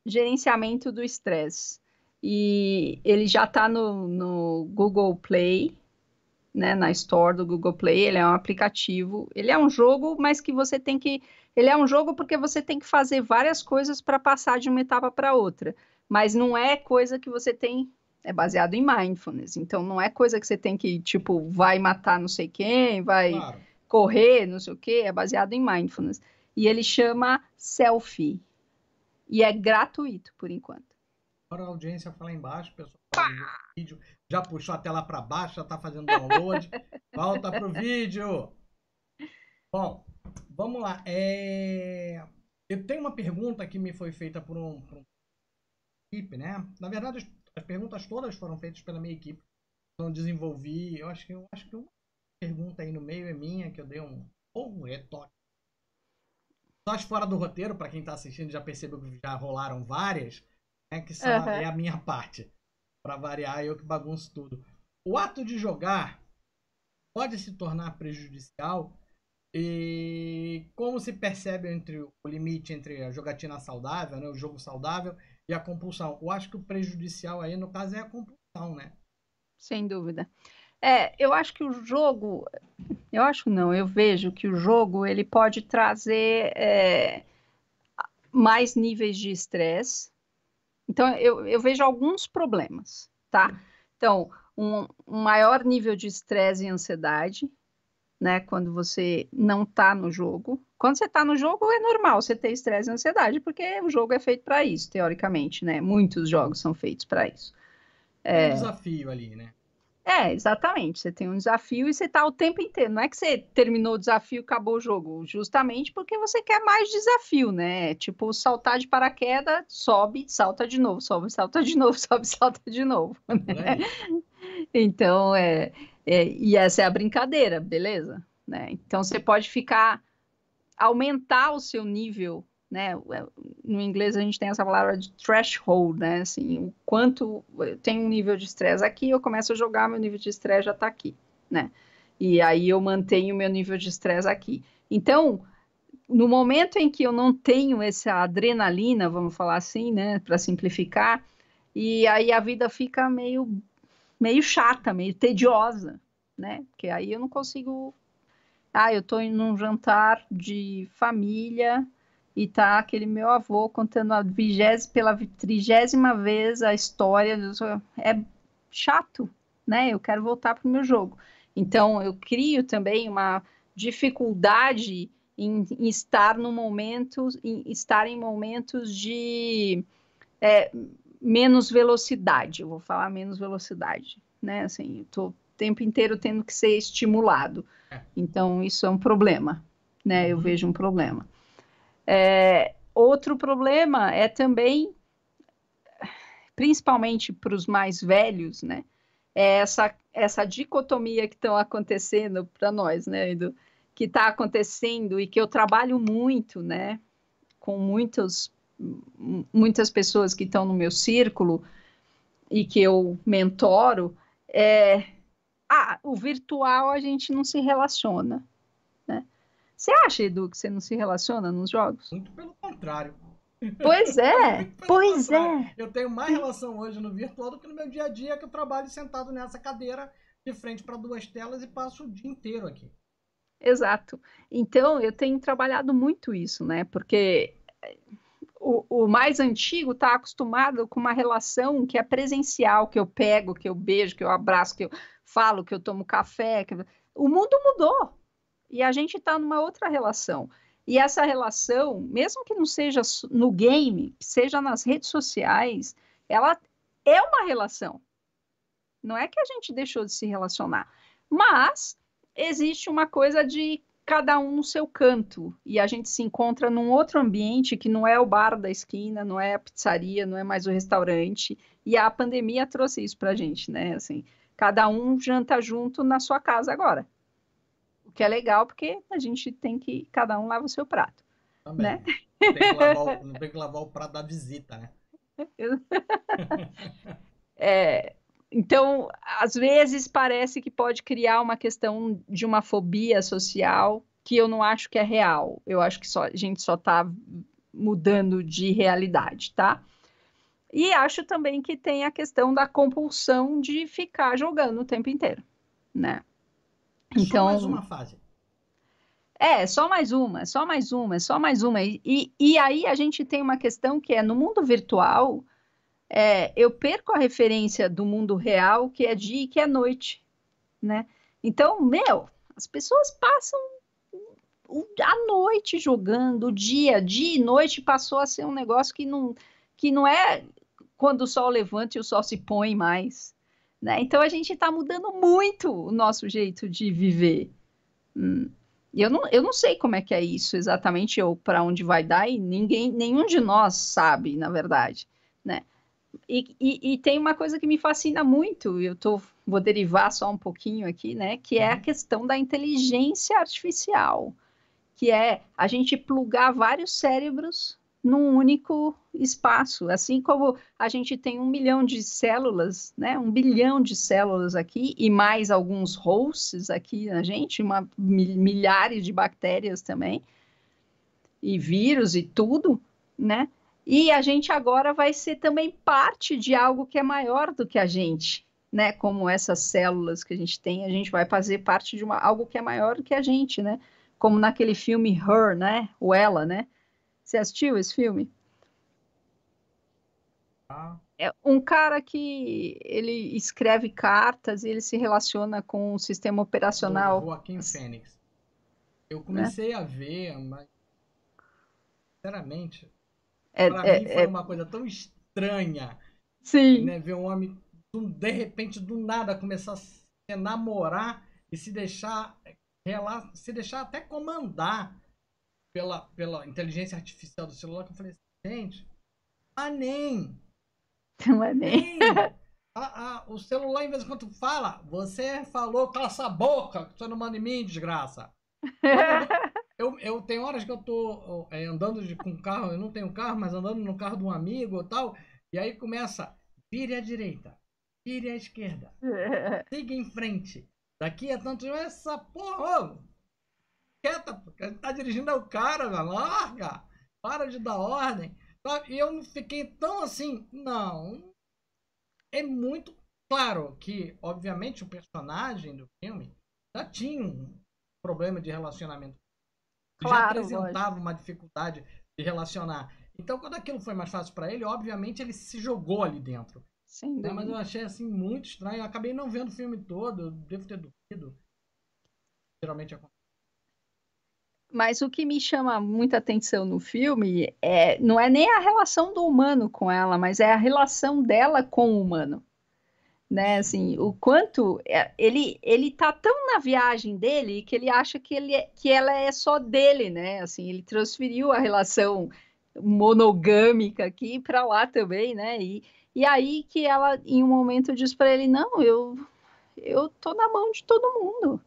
gerenciamento do estresse. E ele já está no, no Google Play, né, na Store do Google Play, ele é um aplicativo, ele é um jogo, mas que você tem que... Ele é um jogo porque você tem que fazer várias coisas para passar de uma etapa para outra, mas não é coisa que você tem... É baseado em mindfulness, então não é coisa que você tem que, tipo, vai matar não sei quem, vai claro. correr, não sei o quê, é baseado em mindfulness. E ele chama selfie, e é gratuito, por enquanto. Agora a audiência fala embaixo, o pessoal fala no vídeo, já puxou a tela para baixo, já está fazendo download, volta pro vídeo. Bom, vamos lá. É... Eu tenho uma pergunta que me foi feita por um, por um... equipe, né? Na verdade, as perguntas todas foram feitas pela minha equipe. Não desenvolvi. Eu acho que eu acho que uma pergunta aí no meio é minha, que eu dei um um retoque. Só as fora do roteiro, para quem está assistindo já percebeu que já rolaram várias, né, que são, uhum. é a minha parte. Para variar, eu que bagunço tudo. O ato de jogar pode se tornar prejudicial? E como se percebe entre o limite entre a jogatina saudável, né, o jogo saudável, e a compulsão? Eu acho que o prejudicial aí, no caso, é a compulsão, né? Sem dúvida. É, eu acho que o jogo... Eu acho não, eu vejo que o jogo, ele pode trazer é, mais níveis de estresse. Então, eu, eu vejo alguns problemas, tá? Então, um, um maior nível de estresse e ansiedade, né? Quando você não tá no jogo... Quando você está no jogo, é normal você ter estresse e ansiedade, porque o jogo é feito para isso, teoricamente, né? Muitos jogos são feitos para isso. É um desafio ali, né? É, exatamente. Você tem um desafio e você está o tempo inteiro. Não é que você terminou o desafio e acabou o jogo, justamente porque você quer mais desafio, né? Tipo, saltar de paraquedas, sobe, salta de novo, sobe, salta de novo, sobe, salta de novo. Né? É. Então, é, é... E essa é a brincadeira, beleza? Né? Então, você pode ficar... aumentar o seu nível, né? No inglês a gente tem essa palavra de threshold, né? Assim, o quanto eu tenho um nível de estresse aqui, eu começo a jogar, meu nível de estresse já está aqui, né? E aí eu mantenho meu nível de estresse aqui. Então, no momento em que eu não tenho essa adrenalina, vamos falar assim, né? Para simplificar, e aí a vida fica meio, meio chata, meio tediosa, né? Porque aí eu não consigo... Ah, eu tô em um jantar de família e tá aquele meu avô contando a vigésima, pela trigésima vez a história. Do... É chato, né? Eu quero voltar pro meu jogo. Então, eu crio também uma dificuldade em, em estar no momento, em estar em momentos de é, menos velocidade. Eu vou falar menos velocidade, né? Assim, eu tô... tempo inteiro tendo que ser estimulado. Então, isso é um problema, né? Eu vejo um problema. É, outro problema é também, principalmente para os mais velhos, né? É essa, essa dicotomia que está acontecendo para nós, né? Do, que está acontecendo e que eu trabalho muito, né? Com muitos, muitas pessoas que estão no meu círculo e que eu mentoro, é... Ah, o virtual a gente não se relaciona, né? Você acha, Edu, que você não se relaciona nos jogos? Muito pelo contrário. Pois é, pois contrário. é. Eu tenho mais relação hoje no virtual do que no meu dia a dia, que eu trabalho sentado nessa cadeira de frente para duas telas e passo o dia inteiro aqui. Exato. Então, eu tenho trabalhado muito isso, né? Porque o, o mais antigo está acostumado com uma relação que é presencial, que eu pego, que eu beijo, que eu abraço, que eu... falo que eu tomo café, que... o mundo mudou, e a gente está numa outra relação, e essa relação, mesmo que não seja no game, que seja nas redes sociais, ela é uma relação, não é que a gente deixou de se relacionar, mas existe uma coisa de cada um no seu canto, e a gente se encontra num outro ambiente que não é o bar da esquina, não é a pizzaria, não é mais o restaurante, e a pandemia trouxe isso para a gente, né, assim... Cada um janta junto na sua casa agora. O que é legal, porque a gente tem que... Cada um lava o seu prato. Também. Né? Tem que lavar, o, tem que lavar o prato da visita, né? É, então, às vezes parece que pode criar uma questão de uma fobia social que eu não acho que é real. Eu acho que só, a gente só está mudando de realidade, tá? E acho também que tem a questão da compulsão de ficar jogando o tempo inteiro, né? Então, só mais uma fase. É, só mais uma, só mais uma, só mais uma. E, e aí a gente tem uma questão que é, no mundo virtual, é, eu perco a referência do mundo real, que é dia e que é noite, né? Então, meu, as pessoas passam a noite jogando, dia, dia e noite passou a ser um negócio que não... que não é quando o sol levanta e o sol se põe mais, né? Então, a gente está mudando muito o nosso jeito de viver. Hum. Eu, não, eu não sei como é que é isso exatamente, ou para onde vai dar, e ninguém, nenhum de nós sabe, na verdade, né? E, e, e tem uma coisa que me fascina muito, eu tô, vou derivar só um pouquinho aqui, né? Que é a questão da inteligência artificial, que é a gente plugar vários cérebros num único espaço, assim como a gente tem um milhão de células, né, um bilhão de células aqui, e mais alguns hosts aqui na gente, uma, milhares de bactérias também, e vírus e tudo, né, e a gente agora vai ser também parte de algo que é maior do que a gente, né, como essas células que a gente tem, a gente vai fazer parte de uma, algo que é maior do que a gente, né, como naquele filme Her, né, ou Ela, né. Você assistiu esse filme? Ah. É um cara que ele escreve cartas e ele se relaciona com o sistema operacional. Joaquim Fênix. Eu comecei é? a ver, mas sinceramente, é, para é, mim foi é... uma coisa tão estranha. Sim. Né, ver um homem de repente do nada começar a se enamorar e se deixar, se deixar até comandar. Pela, pela inteligência artificial do celular, que eu falei assim, gente, ah, nem. Não é nem. Ah, ah, o celular, em vez de quando fala, você falou, cala essa boca, que você não manda em mim, desgraça. Eu, eu, eu tenho horas que eu tô é, andando de, com carro, eu não tenho carro, mas andando no carro de um amigo ou tal, e aí começa, vire à direita, vire à esquerda, siga em frente, daqui é tanto, essa porra... Quieta, porque tá dirigindo ao cara, velho, larga, para de dar ordem, sabe? E eu fiquei tão assim, não, é muito claro que, obviamente, o personagem do filme já tinha um problema de relacionamento, claro, já apresentava lógico. Uma dificuldade de relacionar, então quando aquilo foi mais fácil para ele, obviamente ele se jogou ali dentro, né? Mas eu achei assim muito estranho, eu acabei não vendo o filme todo, eu devo ter dormido, geralmente acontece. Mas o que me chama muita atenção no filme é, não é nem a relação do humano com ela, mas é a relação dela com o humano, né? Assim, o quanto ele ele tá tão na viagem dele que ele acha que ele é, que ela é só dele, né? Assim, ele transferiu a relação monogâmica aqui para lá também, né? E e aí que ela em um momento diz para ele, não, eu eu tô na mão de todo mundo.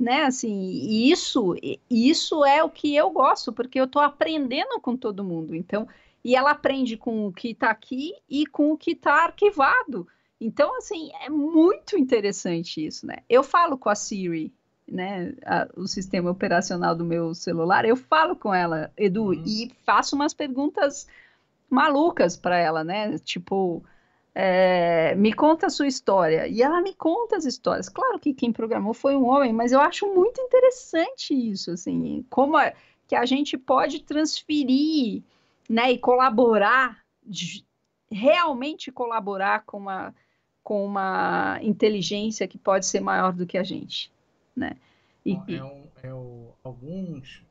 Né, assim, e isso, isso é o que eu gosto, porque eu estou aprendendo com todo mundo, então, e ela aprende com o que está aqui e com o que está arquivado, então, assim, é muito interessante isso, né, eu falo com a Siri, né, a, o sistema operacional do meu celular, eu falo com ela, Edu, uhum. E faço umas perguntas malucas para ela, né, tipo... É, me conta a sua história, e ela me conta as histórias, claro que quem programou foi um homem, mas eu acho muito interessante isso, assim, como a, que a gente pode transferir, né, e colaborar, de, realmente colaborar com uma, com uma inteligência que pode ser maior do que a gente, né? E, é um, é um, alguns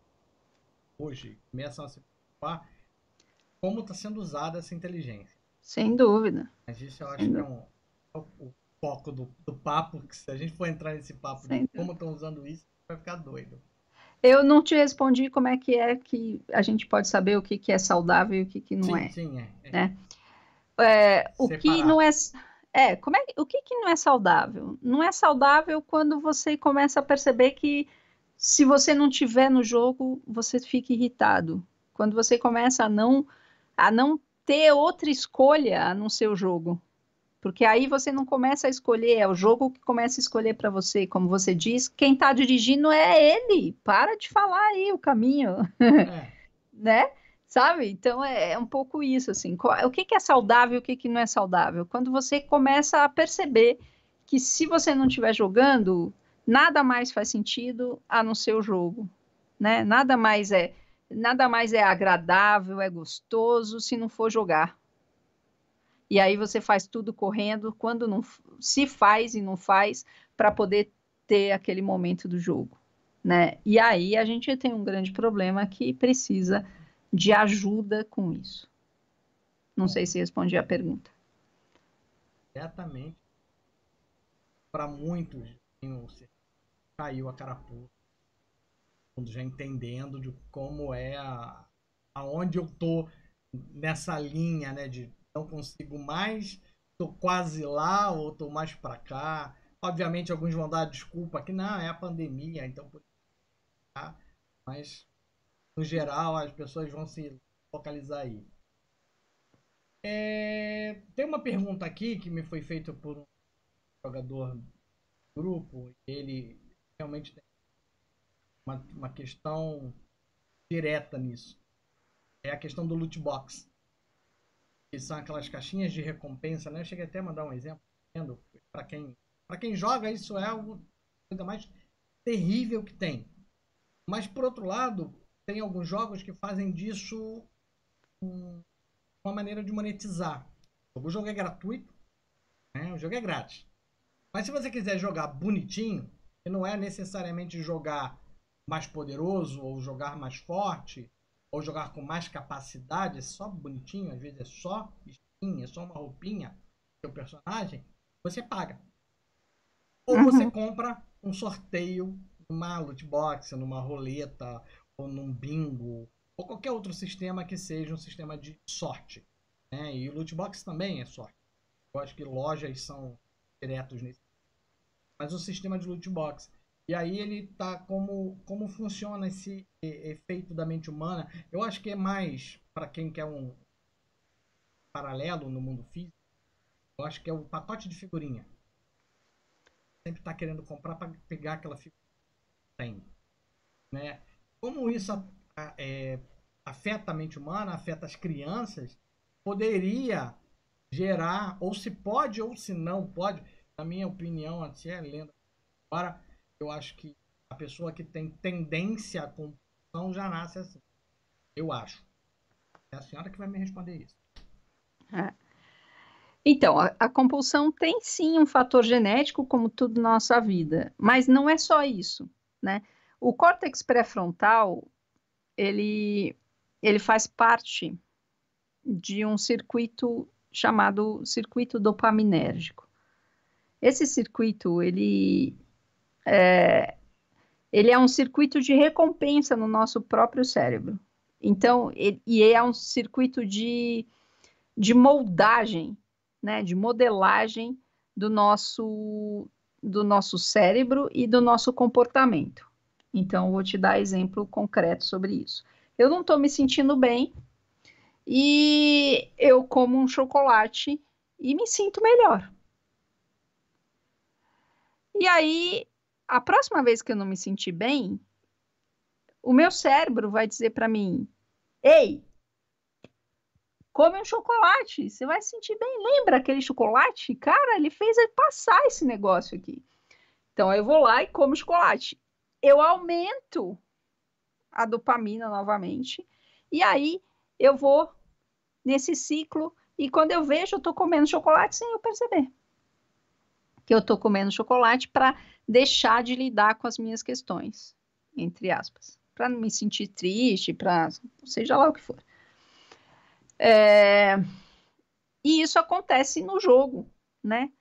hoje começam a se preocupar como está sendo usada essa inteligência. Sem dúvida. Mas isso eu acho que é um, o foco do, do papo, que se a gente for entrar nesse papo de como estão usando isso, vai ficar doido. Eu não te respondi como é que é que a gente pode saber o que, que é saudável e o que, que não sim, é. Sim, é. Né? É o que não é, É, como é, o que que não é saudável? Não é saudável quando você começa a perceber que se você não tiver no jogo, você fica irritado. Quando você começa a não, a não ter outra escolha a não ser o jogo. Porque aí você não começa a escolher, é o jogo que começa a escolher para você, como você diz, quem está dirigindo é ele, para de falar aí o caminho, é. Né? Sabe? Então é, é um pouco isso, assim, o que que é saudável e o que que não é saudável? Quando você começa a perceber que se você não estiver jogando, nada mais faz sentido a não ser o jogo, né? Nada mais é, nada mais é agradável, é gostoso se não for jogar. E aí você faz tudo correndo, quando não, se faz e não faz, para poder ter aquele momento do jogo, né? E aí a gente tem um grande problema que precisa de ajuda com isso. Não sei se respondi a pergunta. Exatamente. Para muitos, caiu a carapuça, já entendendo de como é, a, aonde eu tô nessa linha, né, de não consigo mais, estou quase lá ou estou mais para cá. Obviamente, alguns vão dar desculpa que não, é a pandemia, então... Mas, no geral, as pessoas vão se focalizar aí. É... Tem uma pergunta aqui que me foi feita por um jogador do grupo. Ele realmente tem uma, uma questão direta nisso. É a questão do loot box. Que são aquelas caixinhas de recompensa, né? Eu cheguei até a mandar um exemplo. Para quem, para quem joga, isso é algo ainda mais terrível que tem. Mas, por outro lado, tem alguns jogos que fazem disso uma maneira de monetizar. O jogo é gratuito, né? O jogo é grátis. Mas se você quiser jogar bonitinho, que não é necessariamente jogar mais poderoso ou jogar mais forte, ou jogar com mais capacidade, é só bonitinho, às vezes é só skin, é só uma roupinha do seu personagem, você paga. Ou uhum. Você compra um sorteio numa loot box, numa roleta, ou num bingo, ou qualquer outro sistema que seja um sistema de sorte. Né? E loot box também é sorte. Eu acho que lojas são diretos nisso. Mas o sistema de loot box... E aí ele tá como, como funciona esse efeito da mente humana. Eu acho que é mais para quem quer um paralelo no mundo físico. Eu acho que é o pacote de figurinha. Sempre tá querendo comprar para pegar aquela figurinha que tem, né? Como isso é, afeta a mente humana, afeta as crianças, poderia gerar, ou se pode ou se não pode, na minha opinião, até lendo agora, eu acho que a pessoa que tem tendência à compulsão já nasce assim. Eu acho. É a senhora que vai me responder isso. É. Então, a, a compulsão tem sim um fator genético, como tudo na nossa vida. Mas não é só isso, né? O córtex pré-frontal, ele, ele faz parte de um circuito chamado circuito dopaminérgico. Esse circuito, ele... É, ele é um circuito de recompensa no nosso próprio cérebro. Então, ele, e é um circuito de, de moldagem, né, de modelagem do nosso, do nosso cérebro e do nosso comportamento. Então, eu vou te dar exemplo concreto sobre isso. Eu não estou me sentindo bem e eu como um chocolate e me sinto melhor. E aí... A próxima vez que eu não me sentir bem, o meu cérebro vai dizer para mim, ei, come um chocolate, você vai se sentir bem, lembra aquele chocolate? Cara, ele fez eu passar esse negócio aqui. Então, eu vou lá e como chocolate. Eu aumento a dopamina novamente, e aí eu vou nesse ciclo, e quando eu vejo, eu tô comendo chocolate sem eu perceber. Que eu tô comendo chocolate para deixar de lidar com as minhas questões, entre aspas, para não me sentir triste, para seja lá o que for. É... E isso acontece no jogo, né?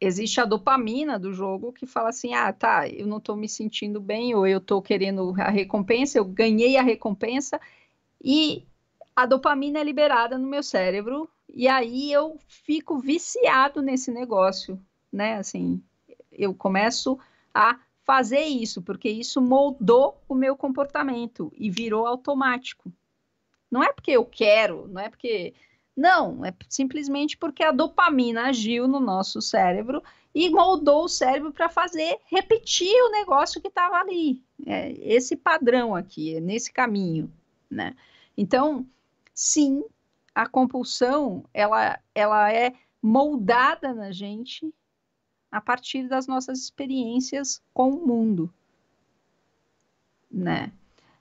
Existe a dopamina do jogo que fala assim, ah, tá, eu não tô me sentindo bem, ou eu tô querendo a recompensa, eu ganhei a recompensa, e a dopamina é liberada no meu cérebro E aí eu fico viciado nesse negócio, né? Assim, eu começo a fazer isso, porque isso moldou o meu comportamento e virou automático. Não é porque eu quero, não é porque... Não, é simplesmente porque a dopamina agiu no nosso cérebro e moldou o cérebro para fazer, repetir o negócio que estava ali. É esse padrão aqui, é nesse caminho, né? Então, sim, a compulsão, ela, ela é moldada na gente a partir das nossas experiências com o mundo, né?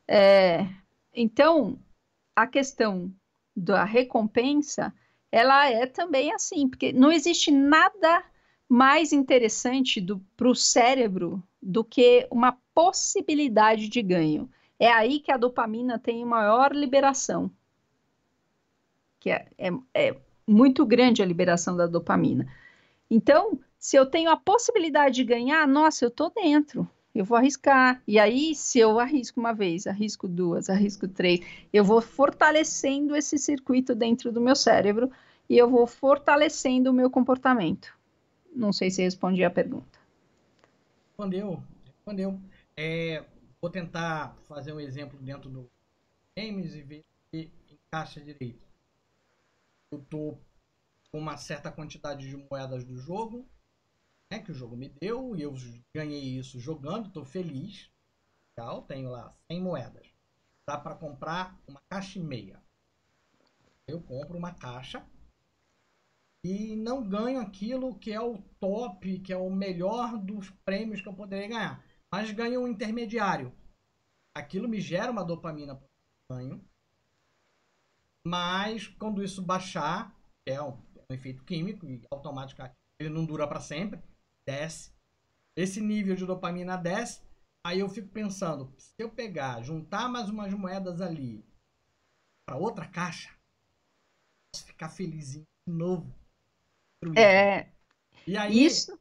É, então, a questão da recompensa, ela é também assim, porque não existe nada mais interessante para o cérebro do que uma possibilidade de ganho. É aí que a dopamina tem maior liberação, que é, é, é muito grande a liberação da dopamina. Então, se eu tenho a possibilidade de ganhar, nossa, eu tô dentro, eu vou arriscar. E aí, se eu arrisco uma vez, arrisco duas, arrisco três, eu vou fortalecendo esse circuito dentro do meu cérebro e eu vou fortalecendo o meu comportamento. Não sei se respondi a pergunta. Respondeu, respondeu. É, vou tentar fazer um exemplo dentro do games e ver se encaixa direito. Eu tô com uma certa quantidade de moedas do jogo, que o jogo me deu, e eu ganhei isso jogando, estou feliz, legal, tenho lá cem moedas, dá para comprar uma caixa e meia. Eu compro uma caixa e não ganho aquilo que é o top, que é o melhor dos prêmios que eu poderia ganhar, mas ganho um intermediário. Aquilo me gera uma dopamina para o ganho, mas quando isso baixar, é um, é um efeito químico e automaticamente ele não dura para sempre, desce, esse nível de dopamina desce, aí eu fico pensando, se eu pegar, juntar mais umas moedas ali para outra caixa, posso ficar felizinho de novo. É, e aí, isso...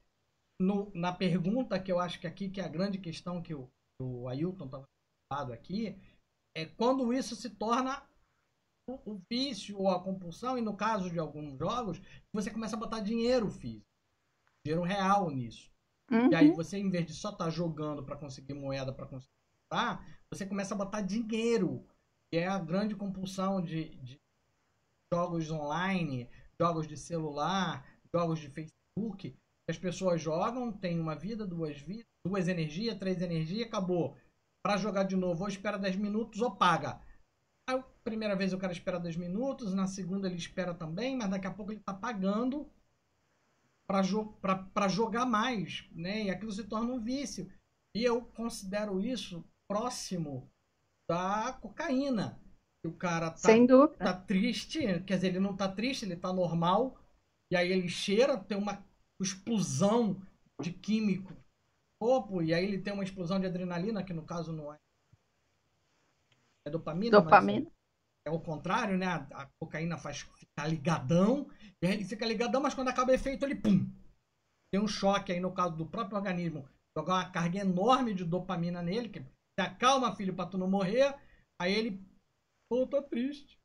no, na pergunta que eu acho que aqui, que é a grande questão que o, o Ailton estava falando aqui, é quando isso se torna o, o vício ou a compulsão, e no caso de alguns jogos, você começa a botar dinheiro físico. Dinheiro real nisso. Uhum. E aí você, em vez de só estar tá jogando para conseguir moeda, para conseguir, tá? Você começa a botar dinheiro. E é a grande compulsão de, de jogos online, jogos de celular, jogos de Facebook. As pessoas jogam, tem uma vida, duas vidas, duas energias, três energias, acabou. Para jogar de novo, ou espera dez minutos ou paga. Aí, a primeira vez o cara espera dez minutos, na segunda ele espera também, mas daqui a pouco ele está pagando para jo jogar mais, né? E aquilo se torna um vício. E eu considero isso próximo da cocaína. O cara tá, Sem dúvida. tá triste, quer dizer, ele não tá triste, ele tá normal, e aí ele cheira, tem uma explosão de químico no corpo, e aí ele tem uma explosão de adrenalina, que no caso não é, é dopamina, dopamina. Mas é o contrário, né? A, a cocaína faz ficar ligadão, e aí ele fica ligadão, mas quando acaba o efeito, ele pum! Tem um choque aí, no caso do próprio organismo, jogar uma carga enorme de dopamina nele, que se acalma, filho, pra tu não morrer, aí ele, pô, tô triste.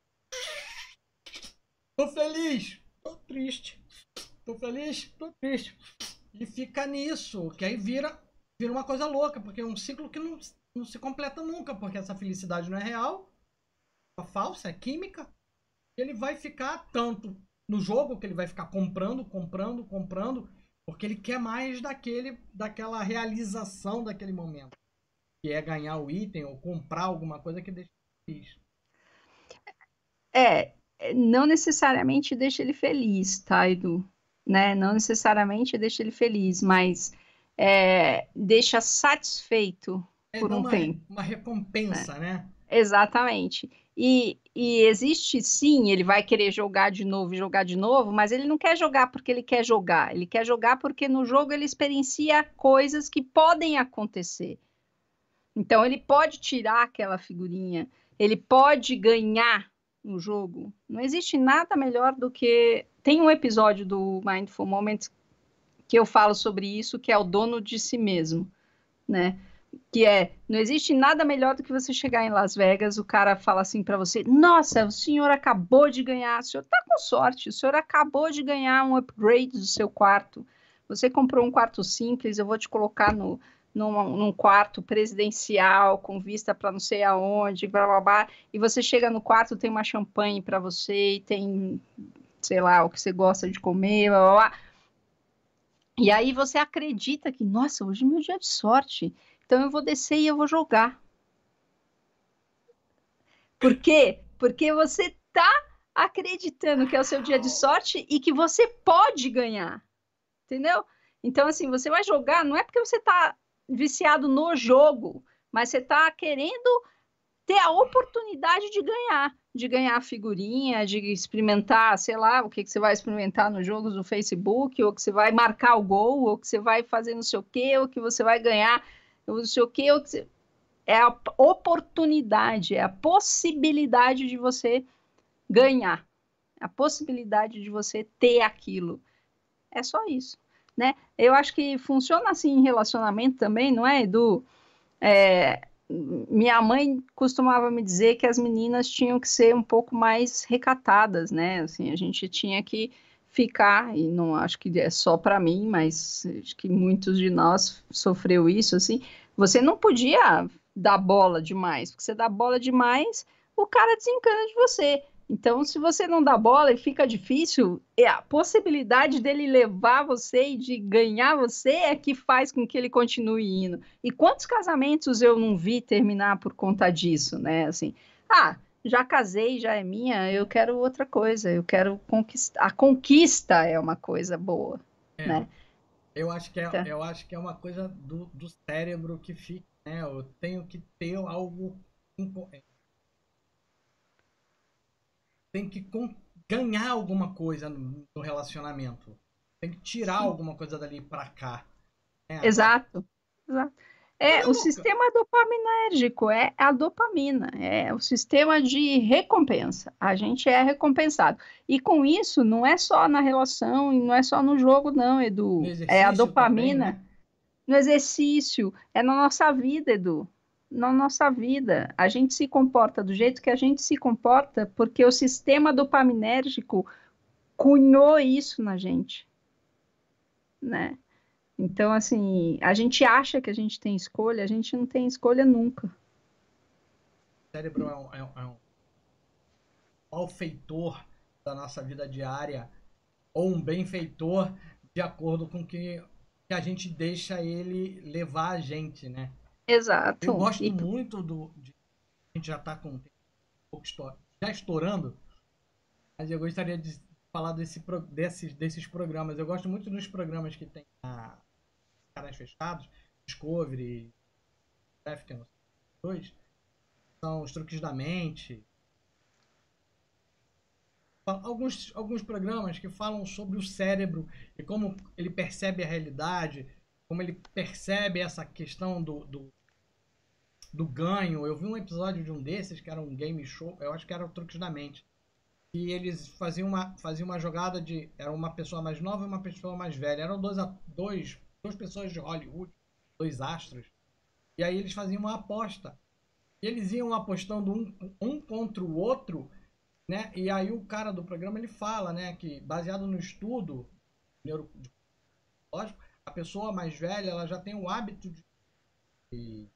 Tô feliz. Tô triste. Tô feliz. Tô triste. E fica nisso, que aí vira, vira uma coisa louca, porque é um ciclo que não, não se completa nunca, porque essa felicidade não é real, é falsa, é química, ele vai ficar tanto no jogo que ele vai ficar comprando, comprando, comprando, porque ele quer mais daquele, daquela realização daquele momento, que é ganhar o item ou comprar alguma coisa que deixa ele feliz. É, não necessariamente deixa ele feliz, tá, Edu? Né? Não necessariamente deixa ele feliz, mas é, deixa satisfeito é, por um uma, tempo. Uma recompensa, é. Né? Exatamente. E, e existe sim, ele vai querer jogar de novo, jogar de novo, mas ele não quer jogar porque ele quer jogar, ele quer jogar porque no jogo ele experiencia coisas que podem acontecer. Então ele pode tirar aquela figurinha, ele pode ganhar no jogo. Não existe nada melhor do que... Tem um episódio do Mindful Moments que eu falo sobre isso, que é o dono de si mesmo, né? que é, não existe nada melhor do que você chegar em Las Vegas, o cara fala assim pra você, nossa, o senhor acabou de ganhar, o senhor tá com sorte, o senhor acabou de ganhar um upgrade do seu quarto, você comprou um quarto simples, eu vou te colocar no, num, num quarto presidencial, com vista pra não sei aonde, blá blá blá, e você chega no quarto, tem uma champanhe pra você, e tem, sei lá, o que você gosta de comer, blá blá blá, e aí você acredita que, nossa, hoje é meu dia de sorte, então eu vou descer e eu vou jogar. Por quê? Porque você tá acreditando que é o seu dia de sorte e que você pode ganhar, entendeu? Então, assim, você vai jogar, não é porque você tá viciado no jogo, mas você tá querendo ter a oportunidade de ganhar, de ganhar a figurinha, de experimentar, sei lá, o que, que você vai experimentar nos jogos do Facebook, ou que você vai marcar o gol, ou que você vai fazer não sei o quê, ou que você vai ganhar... não sei o que, é a oportunidade, é a possibilidade de você ganhar, a possibilidade de você ter aquilo, é só isso, né? Eu acho que funciona assim em relacionamento também, não é, Edu? É, minha mãe costumava me dizer que as meninas tinham que ser um pouco mais recatadas, né? Assim, a gente tinha que ficar, e não acho que é só para mim, mas acho que muitos de nós sofreu isso, assim, você não podia dar bola demais, porque você dá bola demais, o cara desencana de você, então se você não dá bola e fica difícil, é a possibilidade dele levar você e de ganhar você é que faz com que ele continue indo, e quantos casamentos eu não vi terminar por conta disso, né, assim, ah, já casei, já é minha, eu quero outra coisa, eu quero conquistar. A conquista é uma coisa boa, é, né? Eu acho que é, então, eu acho que é uma coisa do, do cérebro que fica, né? Eu tenho que ter algo... Tem que ganhar alguma coisa no relacionamento. Tem que tirar alguma coisa dali pra cá. Né? Exato, exato. É, o sistema dopaminérgico é a dopamina, é o sistema de recompensa, a gente é recompensado. E com isso, não é só na relação, não é só no jogo não, Edu, é a dopamina também, né? No exercício, é na nossa vida, Edu, na nossa vida. A gente se comporta do jeito que a gente se comporta porque o sistema dopaminérgico cunhou isso na gente, né? Então, assim, a gente acha que a gente tem escolha, a gente não tem escolha nunca. O cérebro é um, é um, é um malfeitor da nossa vida diária, ou um benfeitor, de acordo com que, que a gente deixa ele levar a gente, né? Exato. Eu gosto e... muito do... De, a gente já está com um pouco estourando, já estourando, mas eu gostaria de falar desse, desses, desses programas. Eu gosto muito dos programas que tem a... Caras Fechados, Discovery, dois, são os Truques da Mente. Alguns, alguns programas que falam sobre o cérebro e como ele percebe a realidade, como ele percebe essa questão do, do, do ganho. Eu vi um episódio de um desses, que era um game show, eu acho que era o Truques da Mente, e eles faziam uma, faziam uma jogada de... Era uma pessoa mais nova e uma pessoa mais velha, eram dois, dois duas pessoas de Hollywood, dois astros, e aí eles faziam uma aposta. E eles iam apostando um, um contra o outro, né? E aí o cara do programa, ele fala, né, que baseado no estudo neurológico, a pessoa mais velha, ela já tem o hábito de, de,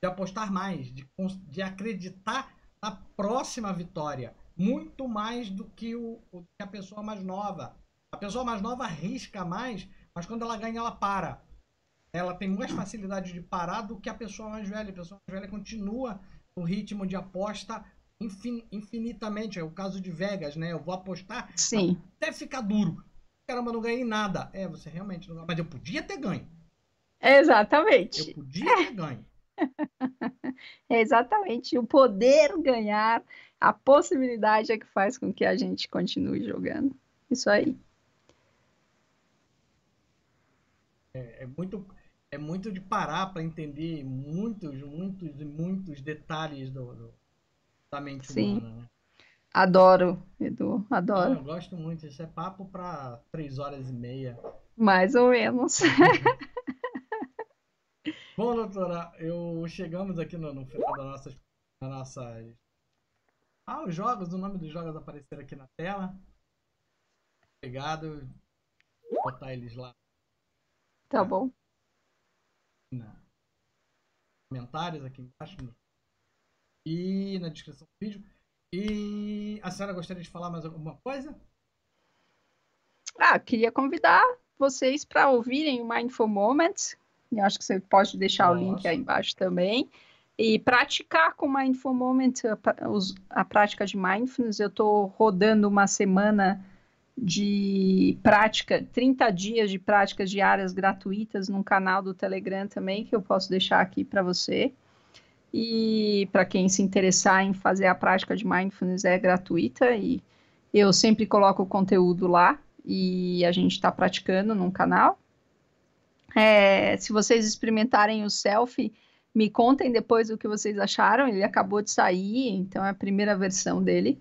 de apostar mais, de, de acreditar na próxima vitória, muito mais do que, o, do que a pessoa mais nova. A pessoa mais nova arrisca mais, mas quando ela ganha, ela para. Ela tem mais facilidade de parar do que a pessoa mais velha. A pessoa mais velha continua no ritmo de aposta infinitamente. É o caso de Vegas, né? Eu vou apostar, sim, até ficar duro. Caramba, não ganhei nada. É, você realmente não ganha. Mas eu podia ter ganho. Exatamente. Eu podia ter ganho. É exatamente. O poder ganhar, a possibilidade é que faz com que a gente continue jogando. Isso aí. É, é, muito, é muito de parar para entender muitos, muitos e muitos detalhes do, do, da mente, sim, humana. Né? Adoro, Edu, adoro. Eu gosto muito, isso é papo para três horas e meia. Mais ou menos. Bom, doutora, eu chegamos aqui no, no final das nossas, das nossas... Ah, os jogos, o nome dos jogos apareceram aqui na tela. Obrigado. Vou botar eles lá. Tá bom. Na... Comentários aqui embaixo. No... E na descrição do vídeo. E a senhora gostaria de falar mais alguma coisa? Ah, queria convidar vocês para ouvirem o Mindful Moments. Eu acho que você pode deixar Nossa. o link aí embaixo também. E praticar com o Mindful Moments, a, a prática de mindfulness. Eu estou rodando uma semana de prática, trinta dias de práticas diárias gratuitas num canal do Telegram também, que eu posso deixar aqui para você. E para quem se interessar em fazer a prática de mindfulness, é gratuita e eu sempre coloco o conteúdo lá e a gente está praticando num canal. É, se vocês experimentarem o selfie, me contem depois o que vocês acharam. Ele acabou de sair, então é a primeira versão dele.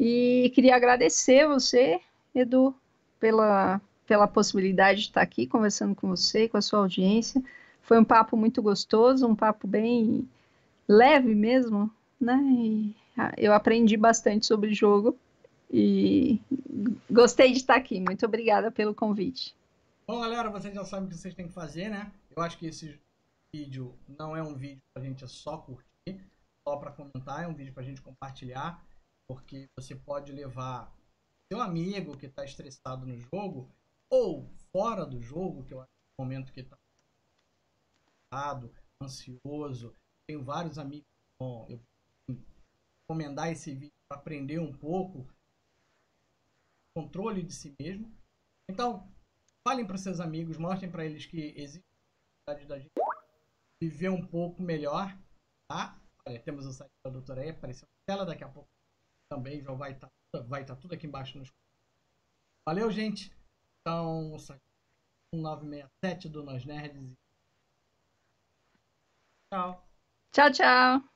E queria agradecer você, Edu, pela, pela possibilidade de estar aqui conversando com você, com a sua audiência. Foi um papo muito gostoso, um papo bem leve mesmo, né? E eu aprendi bastante sobre jogo e gostei de estar aqui. Muito obrigada pelo convite. Bom, galera, vocês já sabem o que vocês têm que fazer, né? Eu acho que esse vídeo não é um vídeo pra gente só curtir, só pra comentar, é um vídeo pra gente compartilhar, porque você pode levar seu amigo que tá estressado no jogo ou fora do jogo, que eu acho que é o momento que tá ansioso. Tenho vários amigos. Bom, eu vou recomendar esse vídeo para aprender um pouco controle de si mesmo. Então, falem para seus amigos, mostrem para eles que existe a possibilidade da gente viver um pouco melhor, tá? Olha, temos o site da doutora aí, apareceu na tela, daqui a pouco também já vai estar vai estar tudo aqui embaixo nos comentários. Valeu, gente. Então, o site um nove seis sete do Nós Nerds. Tchau. Tchau, tchau.